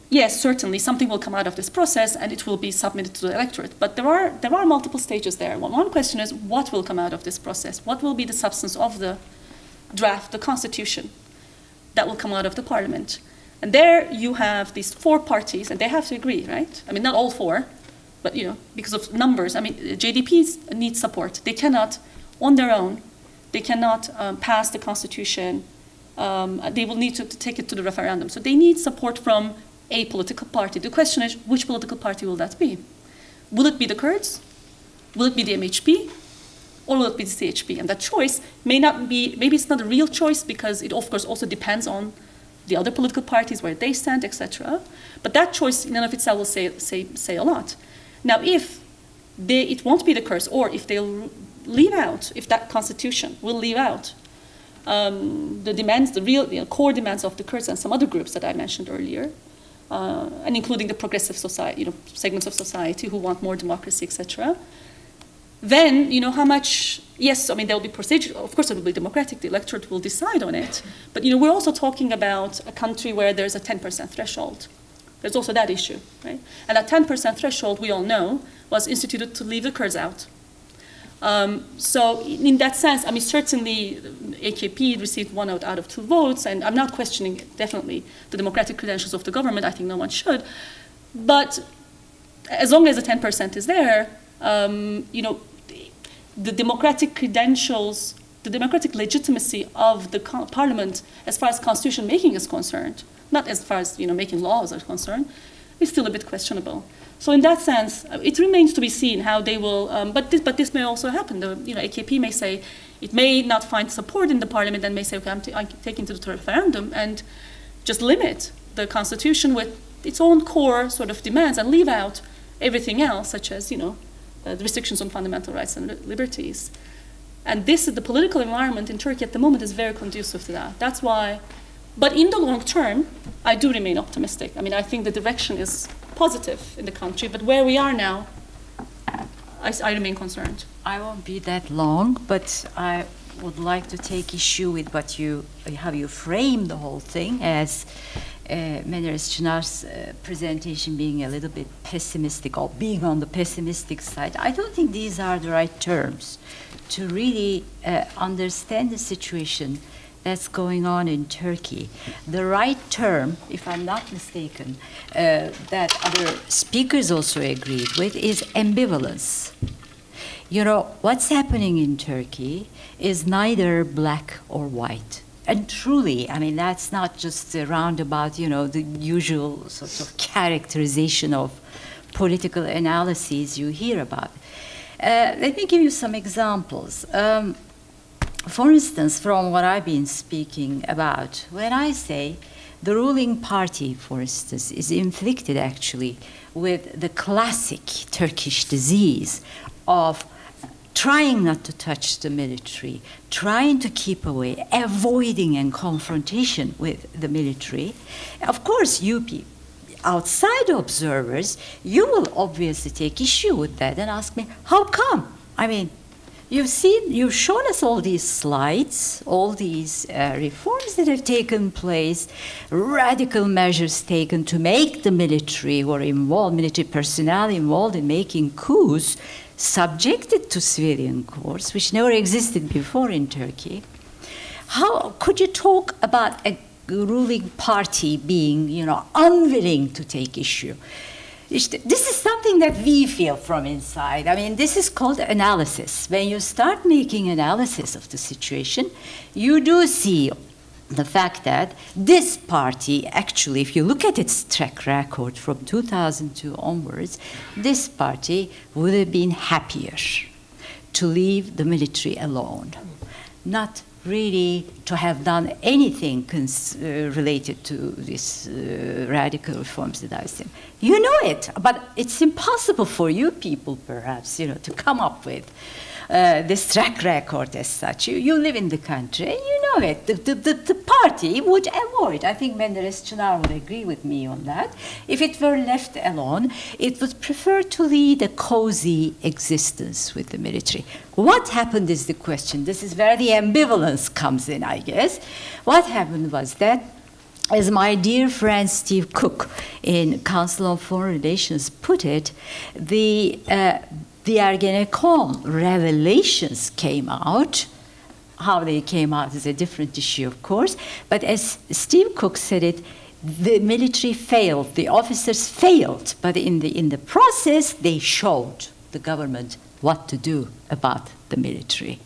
yes, certainly something will come out of this process and it will be submitted to the electorate. But there are, there are multiple stages there. One, one question is, what will come out of this process? What will be the substance of the draft, the constitution that will come out of the parliament? And there you have these four parties, and they have to agree, right? I mean, not all four, but, you know, because of numbers. I mean, J D Ps need support. They cannot, on their own, they cannot um, pass the constitution. Um, they will need to, to take it to the referendum. So they need support from a political party. The question is, which political party will that be? Will it be the Kurds? Will it be the M H P? Or will it be the C H P? And that choice may not be, maybe it's not a real choice, because it, of course, also depends on the other political parties, where they stand, et cetera. But that choice in and of itself will say, say, say a lot. Now, if they, it won't be the curse, or if they'll leave out, if that constitution will leave out um, the demands, the real, you know, core demands of the Kurds and some other groups that I mentioned earlier, uh, and including the progressive society, you know, segments of society who want more democracy, et cetera, then, you know, how much, yes, I mean, there will be procedure, of course it will be democratic, the electorate will decide on it, but, you know, we're also talking about a country where there's a ten percent threshold. There's also that issue, right? And that ten percent threshold, we all know, was instituted to leave the Kurds out. Um, so in that sense, I mean, certainly A K P received one out of two votes, and I'm not questioning, it, definitely, the democratic credentials of the government. I think no one should. But as long as the ten percent is there, um, you know, the democratic credentials, the democratic legitimacy of the parliament, as far as constitution making is concerned, not as far as, you know, making laws are concerned, is still a bit questionable. So in that sense, it remains to be seen how they will. Um, but this, but this may also happen. The, you know, A K P may say it may not find support in the parliament, and may say, okay, I'm, t I'm taking to the referendum and just limit the constitution with its own core sort of demands and leave out everything else, such as, you know, Uh, the restrictions on fundamental rights and liberties. And this is the political environment in Turkey at the moment is very conducive to that. That's why, but in the long term, I do remain optimistic. I mean, I think the direction is positive in the country, but where we are now, I, I remain concerned. I won't be that long, but I would like to take issue with what you, how you frame the whole thing as Uh, Menderes Çınar's uh, presentation being a little bit pessimistic, or being on the pessimistic side. I don't think these are the right terms to really uh, understand the situation that's going on in Turkey. The right term, if I'm not mistaken, uh, that other speakers also agreed with, is ambivalence. You know, what's happening in Turkey is neither black or white. And truly, I mean, that's not just a roundabout, you know, the usual sort of characterization of political analyses you hear about. Uh, let me give you some examples. Um, for instance, from what I've been speaking about, when I say the ruling party, for instance, is inflicted actually with the classic Turkish disease of trying not to touch the military, trying to keep away, avoiding and confrontation with the military. Of course, you people, outside observers, you will obviously take issue with that and ask me, how come? I mean, You've seen, you've shown us all these slides, all these uh, reforms that have taken place, radical measures taken to make the military or involved, military personnel involved in making coups subjected to civilian courts, which never existed before in Turkey. How could you talk about a ruling party being, you know, unwilling to take issue? This is something that we feel from inside. I mean, this is called analysis. When you start making analysis of the situation, you do see the fact that this party, actually, if you look at its track record from two thousand two onwards, this party would have been happier to leave the military alone, not really to have done anything cons uh, related to these uh, radical reforms that I've seen. You know it, but it's impossible for you people, perhaps, you know, to come up with uh, this track record as such. You, you live in the country, and you know it. The, the, the, the party would avoid. I think Menderes Çınar would agree with me on that. If it were left alone, it would prefer to lead a cozy existence with the military. What happened is the question. This is where the ambivalence comes in, I guess. What happened was that, as my dear friend Steve Cook in Council on Foreign Relations put it, the, uh, the Ergenekon revelations came out. How they came out is a different issue, of course. But as Steve Cook said it, the military failed, the officers failed. But in the, in the process, they showed the government what to do about the military.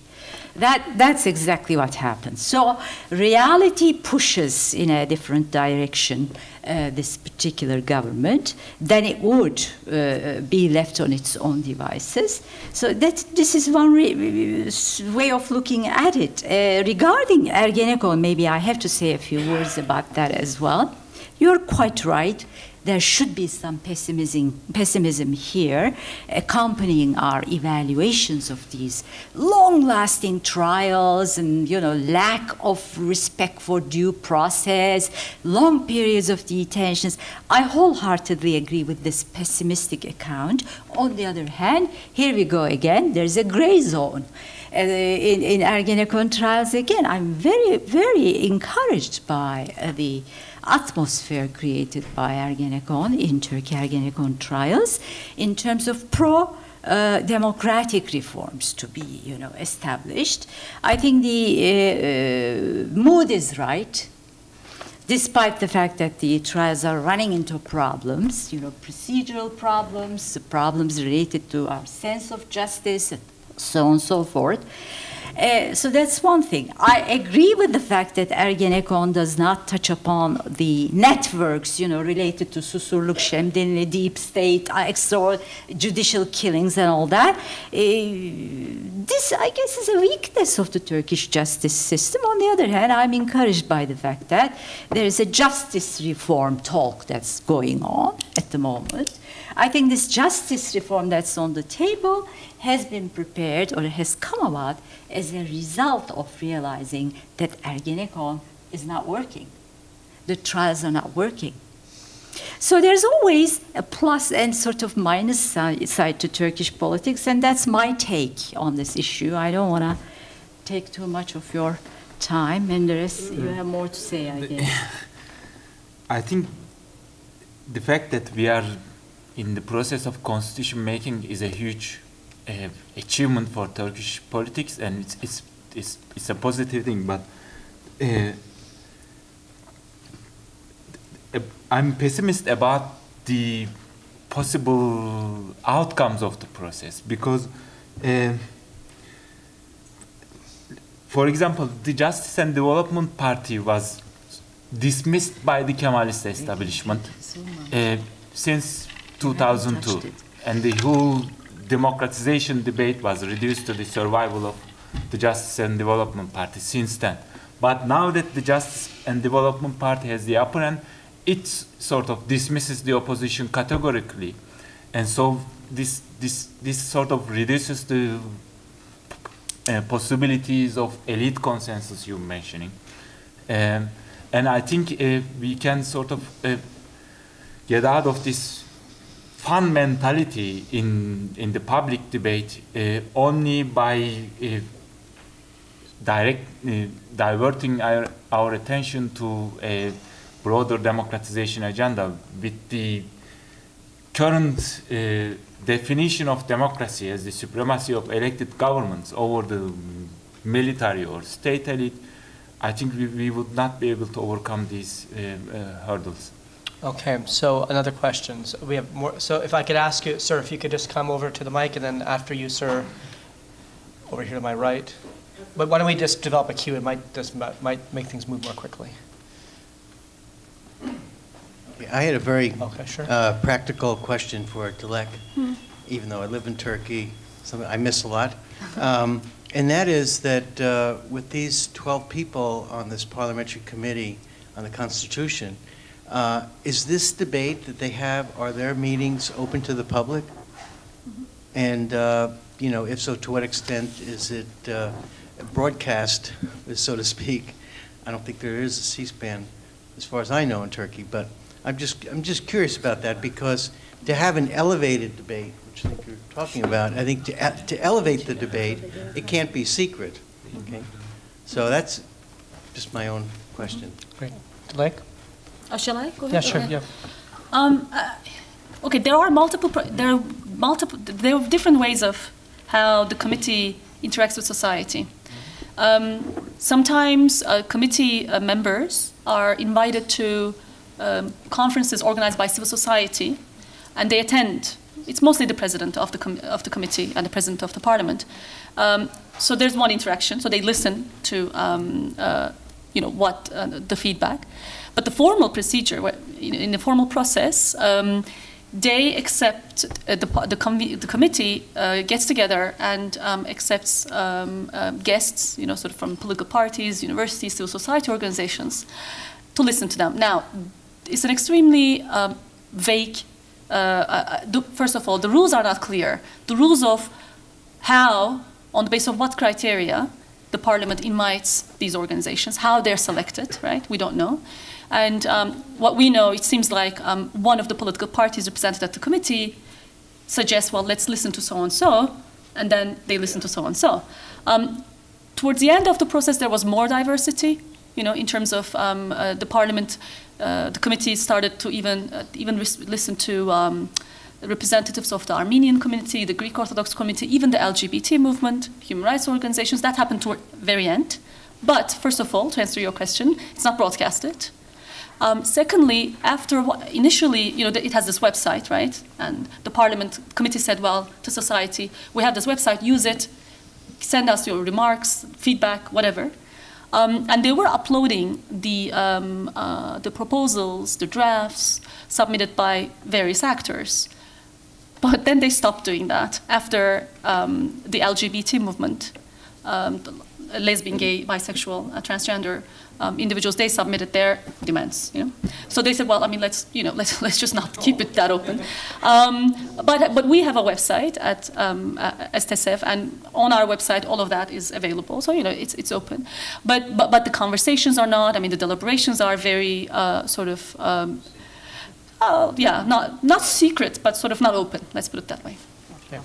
That, that's exactly what happened. So reality pushes in a different direction uh, this particular government than it would uh, be left on its own devices. So that, this is one re way of looking at it. Uh, regarding Ergenekon, maybe I have to say a few words about that as well. You're quite right. There should be some pessimism, pessimism here accompanying our evaluations of these long-lasting trials and, you know, lack of respect for due process, long periods of detentions. I wholeheartedly agree with this pessimistic account. On the other hand, here we go again, there's a gray zone. Uh, in, in Ergenekon trials, again, I'm very, very encouraged by uh, the atmosphere created by Ergenekon in Turkey, Ergenekon trials, in terms of pro uh, democratic reforms to be, you know, established. I think the uh, uh, mood is right, despite the fact that the trials are running into problems, you know, procedural problems, problems related to our sense of justice, and so on and so forth. Uh, so that's one thing. I agree with the fact that Ergenekon does not touch upon the networks, you know, related to Susurluk, Şemdinli, deep state, extrajudicial killings and all that. Uh, this, I guess, is a weakness of the Turkish justice system. On the other hand, I'm encouraged by the fact that there is a justice reform talk that's going on at the moment. I think this justice reform that's on the table has been prepared or has come about as a result of realizing that Ergenekon is not working. The trials are not working. So there's always a plus and sort of minus side to Turkish politics, and that's my take on this issue. I don't want to take too much of your time, and the rest, you have more to say, I guess. I think the fact that we are in the process of constitution making is a huge uh, achievement for Turkish politics, and it's it's it's, it's a positive thing. But uh, I'm pessimist about the possible outcomes of the process because, uh, for example, the Justice and Development Party was dismissed by the Kemalist establishment uh, since two thousand two, and the whole democratization debate was reduced to the survival of the Justice and Development Party since then. But now that the Justice and Development Party has the upper hand, it sort of dismisses the opposition categorically, and so this this this sort of reduces the uh, possibilities of elite consensus you're mentioning, um, and I think uh, we can sort of uh, get out of this fun mentality in, in the public debate uh, only by uh, direct, uh, diverting our, our attention to a broader democratization agenda. With the current uh, definition of democracy as the supremacy of elected governments over the military or state elite, I think we, we would not be able to overcome these uh, uh, hurdles. Okay, so another question. So we have more. So if I could ask you, sir, if you could just come over to the mic, and then after you, sir, over here to my right. But why don't we just develop a queue? It might just might make things move more quickly. Okay, I had a very okay, sure. uh, practical question for Dilek, hmm. even though I live in Turkey, something I miss a lot. Um, and that is that uh, with these twelve people on this parliamentary committee on the Constitution, Uh, is this debate that they have, are their meetings open to the public? And, uh, you know, if so, to what extent is it uh, broadcast, so to speak? I don't think there is a C-SPAN, as far as I know, in Turkey. But I'm just, I'm just curious about that, because to have an elevated debate, which I think you're talking about, I think to, to elevate the debate, it can't be secret. Okay? So that's just my own question. Great. Dilek? Oh, shall I? Go ahead. Yeah, sure. Ahead. Yeah. Um, uh, okay. There are multiple. There are multiple. There are different ways of how the committee interacts with society. Um, sometimes uh, committee uh, members are invited to um, conferences organized by civil society, and they attend. It's mostly the president of the com of the committee and the president of the parliament. Um, so there's one interaction. So they listen to um, uh, you know what uh, the feedback. But the formal procedure, in the formal process, um, they accept, uh, the, the, com the committee uh, gets together and um, accepts um, uh, guests, you know, sort of from political parties, universities, civil society organizations, to listen to them. Now, it's an extremely um, vague, uh, uh, the, first of all, the rules are not clear. The rules of how, on the basis of what criteria, the parliament invites these organizations, how they're selected, right? We don't know. And um, what we know, it seems like um, one of the political parties represented at the committee suggests, well, let's listen to so-and-so, and then they listen to so-and-so. Um, towards the end of the process, there was more diversity, you know, in terms of um, uh, the parliament, uh, the committee started to even, uh, even listen to um, representatives of the Armenian community, the Greek Orthodox community, even the L G B T movement, human rights organizations. That happened toward the very end. But first of all, to answer your question, it's not broadcasted. Um, secondly, after what, initially, you know, the, it has this website, right? And the Parliament Committee said, well, to society, we have this website, use it, send us your remarks, feedback, whatever. Um, and they were uploading the, um, uh, the proposals, the drafts submitted by various actors. But then they stopped doing that after um, the L G B T movement, um, the lesbian, gay, bisexual, uh, transgender um, individuals. They submitted their demands. You know, so they said, "Well, I mean, let's you know, let's let's just not keep it that open." Um, but but we have a website at um, as Tesev, and on our website, all of that is available. So you know, it's it's open. But but but the conversations are not. I mean, the deliberations are very uh, sort of. Um, Oh, yeah, not, not secret, but sort of not open. Let's put it that way. Okay.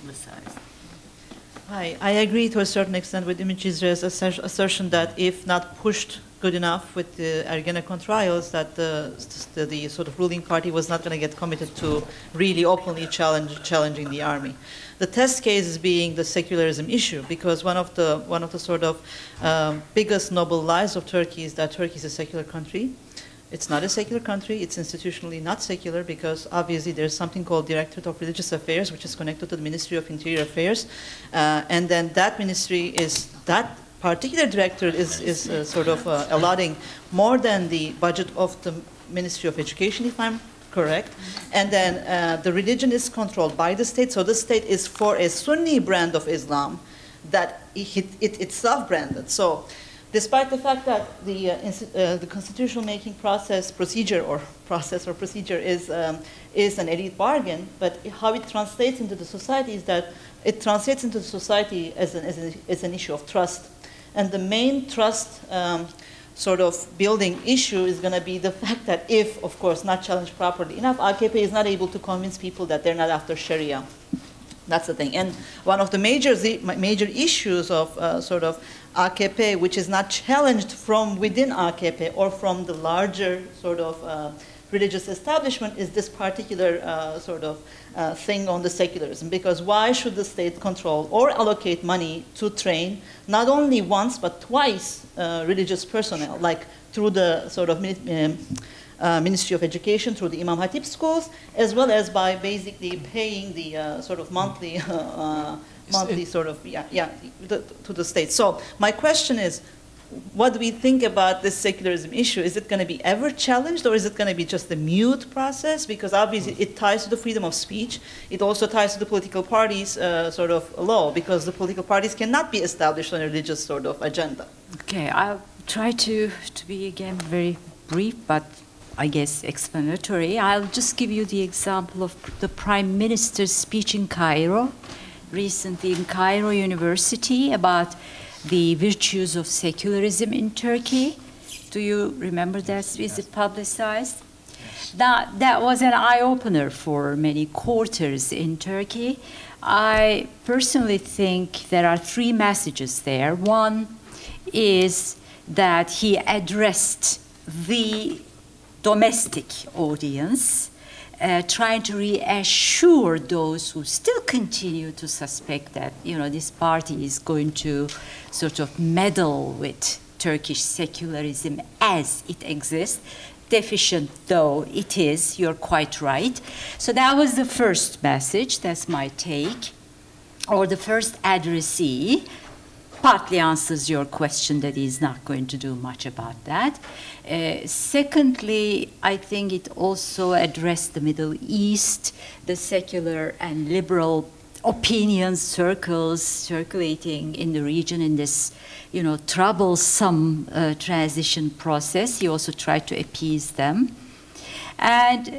Hi, I agree to a certain extent with Umit Cizre's assertion that if not pushed good enough with the Ergenekon trials, that the, the, the sort of ruling party was not going to get committed to really openly challenge, challenging the army. The test case is being the secularism issue, because one of the, one of the sort of um, biggest noble lies of Turkey is that Turkey is a secular country. It's not a secular country. It's institutionally not secular because obviously there's something called Directorate of Religious Affairs, which is connected to the Ministry of Interior Affairs, uh, and then that ministry is that particular directorate is is uh, sort of uh, allotting more than the budget of the Ministry of Education, if I'm correct. And then uh, the religion is controlled by the state, so the state is for a Sunni brand of Islam that it, it itself branded. So. Despite the fact that the, uh, uh, the constitutional-making process, procedure or process or procedure is, um, is an elite bargain, but how it translates into the society is that it translates into the society as an, as an, as an issue of trust. And the main trust um, sort of building issue is going to be the fact that if, of course, not challenged properly enough, A K P is not able to convince people that they're not after Sharia. That's the thing. And one of the major, major issues of uh, sort of A K P, which is not challenged from within A K P or from the larger sort of uh, religious establishment, is this particular uh, sort of uh, thing on the secularism. Because why should the state control or allocate money to train not only once but twice uh, religious personnel, like through the sort of um, Uh, Ministry of Education, through the Imam Hatip schools, as well as by basically paying the uh, sort of monthly, uh, uh, monthly sort of, yeah, yeah the, to the state. So my question is, what do we think about this secularism issue? Is it going to be ever challenged, or is it going to be just a mute process? Because obviously it ties to the freedom of speech. It also ties to the political parties' uh, sort of law, because the political parties cannot be established on a religious sort of agenda. Okay, I'll try to, to be again very brief, but I guess, explanatory. I'll just give you the example of the Prime Minister's speech in Cairo, recently in Cairo University, about the virtues of secularism in Turkey. Do you remember that? Is yes. it publicized? Yes. That, that was an eye-opener for many quarters in Turkey. I personally think there are three messages there. One is that he addressed the domestic audience, uh, trying to reassure those who still continue to suspect that, you know, this party is going to sort of meddle with Turkish secularism as it exists. Deficient though it is, you're quite right. So that was the first message, that's my take, or the first addressee. Partly answers your question that he's not going to do much about that. Uh, secondly, I think it also addressed the Middle East, the secular and liberal opinion circles circulating in the region in this, you know, troublesome uh, transition process. He also tried to appease them. And uh,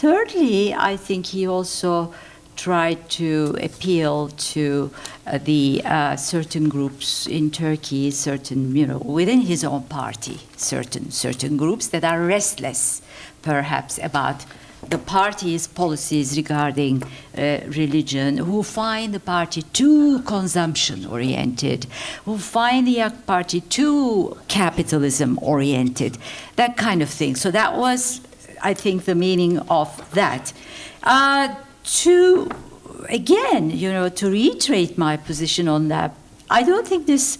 thirdly, I think he also tried to appeal to uh, the uh, certain groups in Turkey, certain, you know, within his own party, certain, certain groups that are restless, perhaps, about the party's policies regarding uh, religion, who find the party too consumption-oriented, who find the party too capitalism-oriented, that kind of thing. So that was, I think, the meaning of that. Uh, To, again, you know, to reiterate my position on that, I don't think this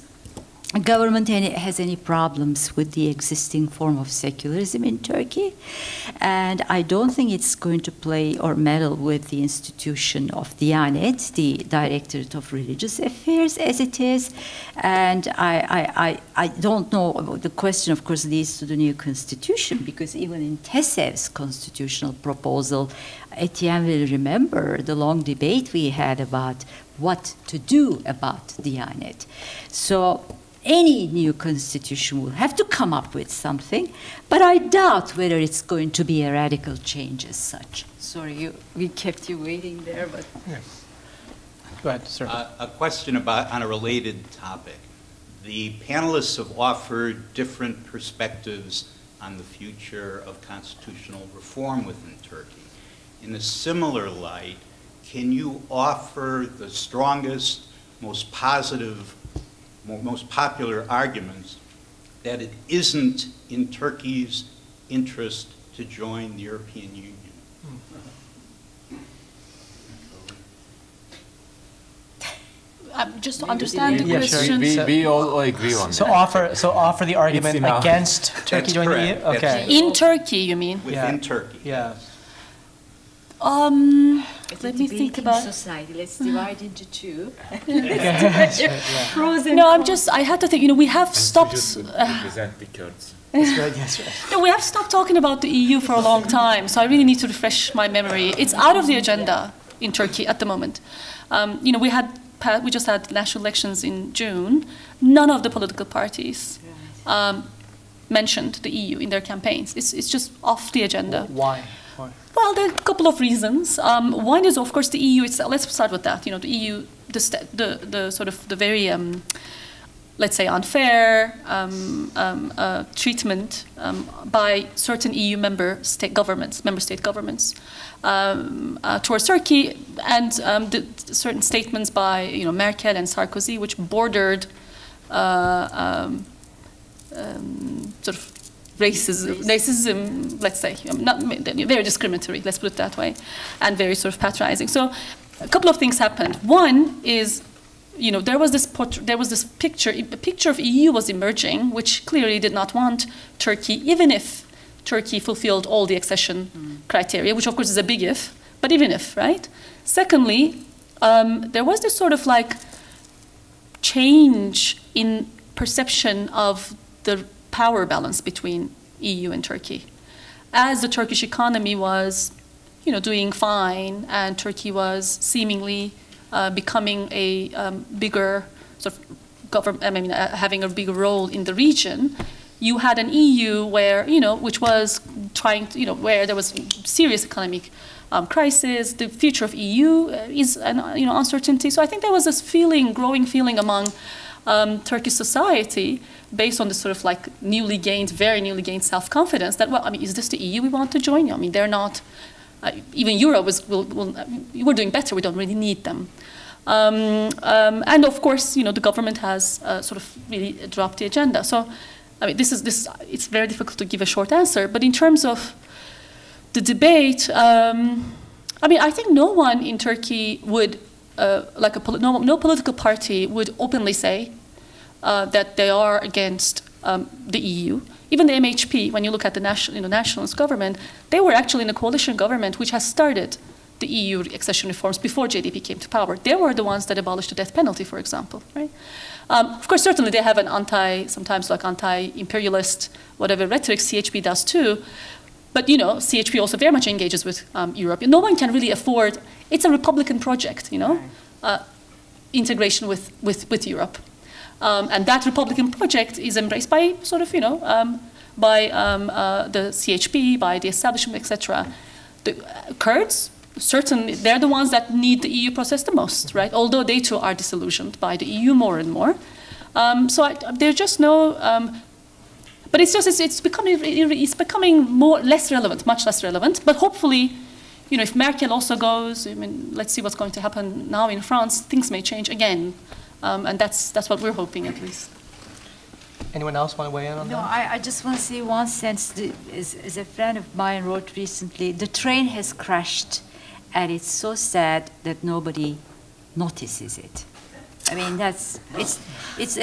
government any, has any problems with the existing form of secularism in Turkey, and I don't think it's going to play or meddle with the institution of Diyanet, the Directorate of Religious Affairs, as it is, and I, I, I, I don't know, about the question, of course, leads to the new constitution, because even in Tesev's constitutional proposal, Etienne will remember the long debate we had about what to do about Diyanet. So any new constitution will have to come up with something, but I doubt whether it's going to be a radical change as such. Sorry, you, we kept you waiting there, but... Yeah. Go ahead, sir. Uh, a question about, on a related topic. The panelists have offered different perspectives on the future of constitutional reform within Turkey. In a similar light, can you offer the strongest, most positive, most popular arguments that it isn't in Turkey's interest to join the European Union? Um, just to understand the yeah, question. Sure. We, we all agree on so that. Offer, so offer the argument against Turkey joining the E U? Okay. In Turkey, you mean? Within yeah. Turkey. Yeah. Um, let me think about society. Let's divide into two. Let's divide pros and no, I'm just. I had to think. You know, we have and stopped. So uh, present the Kurds. That's right, that's right. No, we have stopped talking about the E U for a long time. So I really need to refresh my memory. It's out of the agenda in Turkey at the moment. Um, you know, we had we just had national elections in June. None of the political parties um, mentioned the E U in their campaigns. It's it's just off the agenda. Why? Well, there are a couple of reasons. Um, one is, of course, the E U itself. Let's start with that. You know, the E U, the, the, the sort of the very um, let's say, unfair um, um, uh, treatment um, by certain E U member state governments, member state governments um, uh, towards Turkey, and um, the, certain statements by you know Merkel and Sarkozy, which bordered uh, um, um, sort of racism, racism, let's say, not very discriminatory. Let's put it that way, and very sort of patronizing. So, a couple of things happened. One is, you know, there was this portrait, there was this picture, a picture of E U was emerging, which clearly did not want Turkey, even if Turkey fulfilled all the accession mm. criteria, which of course is a big if, but even if, right? Secondly, um, there was this sort of like change in perception of the power balance between E U and Turkey. As the Turkish economy was, you know, doing fine, and Turkey was seemingly Uh, becoming a um, bigger sort of government, I mean, uh, having a bigger role in the region, you had an E U where, you know, which was trying to, you know, where there was serious economic um, crisis. The future of E U is, an, you know, uncertainty. So I think there was this feeling, growing feeling among um, Turkish society, based on this sort of like newly gained, very newly gained self-confidence that, well, I mean, is this the E U we want to join? I mean, they're not. Uh, even Europe was, will, will, we're doing better. We don't really need them, um, um, and of course, you know, the government has uh, sort of really dropped the agenda. So, I mean, this is this. It's very difficult to give a short answer. But in terms of the debate, um, I mean, I think no one in Turkey would, uh, like a no, no political party would openly say uh, that they are against um, the E U. Even the M H P, when you look at the national, you know, nationalist government, they were actually in a coalition government which has started the E U accession reforms before J D P came to power. They were the ones that abolished the death penalty, for example, right? Um, of course, certainly they have an anti, sometimes like anti-imperialist, whatever rhetoric. C H P does too. But, you know, C H P also very much engages with um, Europe. No one can really afford, it's a Republican project, you know, uh, integration with, with, with Europe. Um, and that Republican project is embraced by sort of, you know, um, by um, uh, the C H P, by the establishment, et cetera. The Kurds, certainly, they're the ones that need the E U process the most, right? Although they too are disillusioned by the E U more and more. Um, so I, there's just no, um, but it's just, it's, it's becoming, it's becoming more, less relevant, much less relevant. But hopefully, you know, if Merkel also goes, I mean, let's see what's going to happen now in France, things may change again. Um, and that's that's what we're hoping, at least. Anyone else want to weigh in on no, that? No, I, I just want to say one sentence. As, as a friend of mine wrote recently, the train has crashed, and it's so sad that nobody notices it. I mean, that's it's it's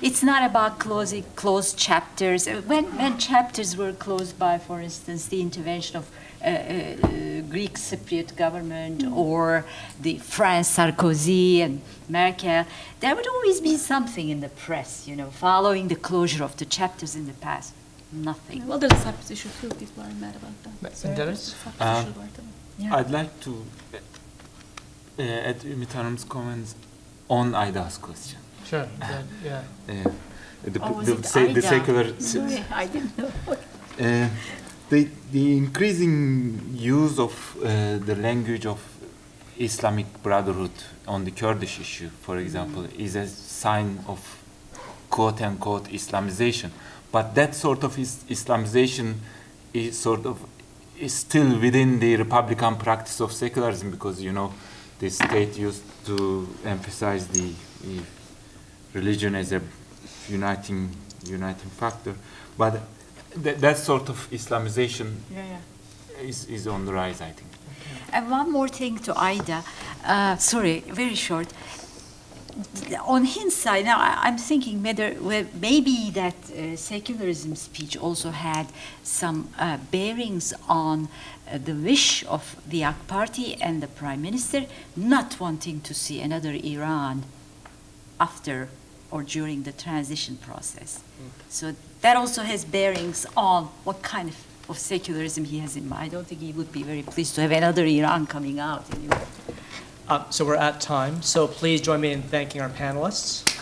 it's not about closing closed chapters. When when chapters were closed by, for instance, the intervention of Uh, uh, Greek Cypriot government or the France Sarkozy and Merkel, there would always be something in the press, you know, following the closure of the chapters in the past. Nothing. Yeah, well, there's a separate issue too. People are mad about that. So Menderes? Uh, yeah. I'd like to uh, add Ümit Hanım's comments on Ayda's question. Sure. That, yeah. Uh, the, oh, the, the, the secular. Sorry, I didn't know. uh, The, the increasing use of uh, the language of Islamic Brotherhood on the Kurdish issue, for example, mm-hmm. is a sign of quote-unquote Islamization. But that sort of is Islamization is sort of is still within the Republican practice of secularism, because, you know, the state used to emphasize the, the religion as a uniting uniting factor, but. That, that sort of Islamization yeah, yeah. Is, is on the rise, I think. And one more thing to Ayda. Uh, sorry, very short. On hindsight, now I'm thinking whether well, maybe that uh, secularism speech also had some uh, bearings on uh, the wish of the A K P party and the prime minister not wanting to see another Iran after or during the transition process. Mm. So that also has bearings on what kind of, of secularism he has in mind. I don't think he would be very pleased to have another Iran coming out anyway. Uh, so we're at time. So please join me in thanking our panelists.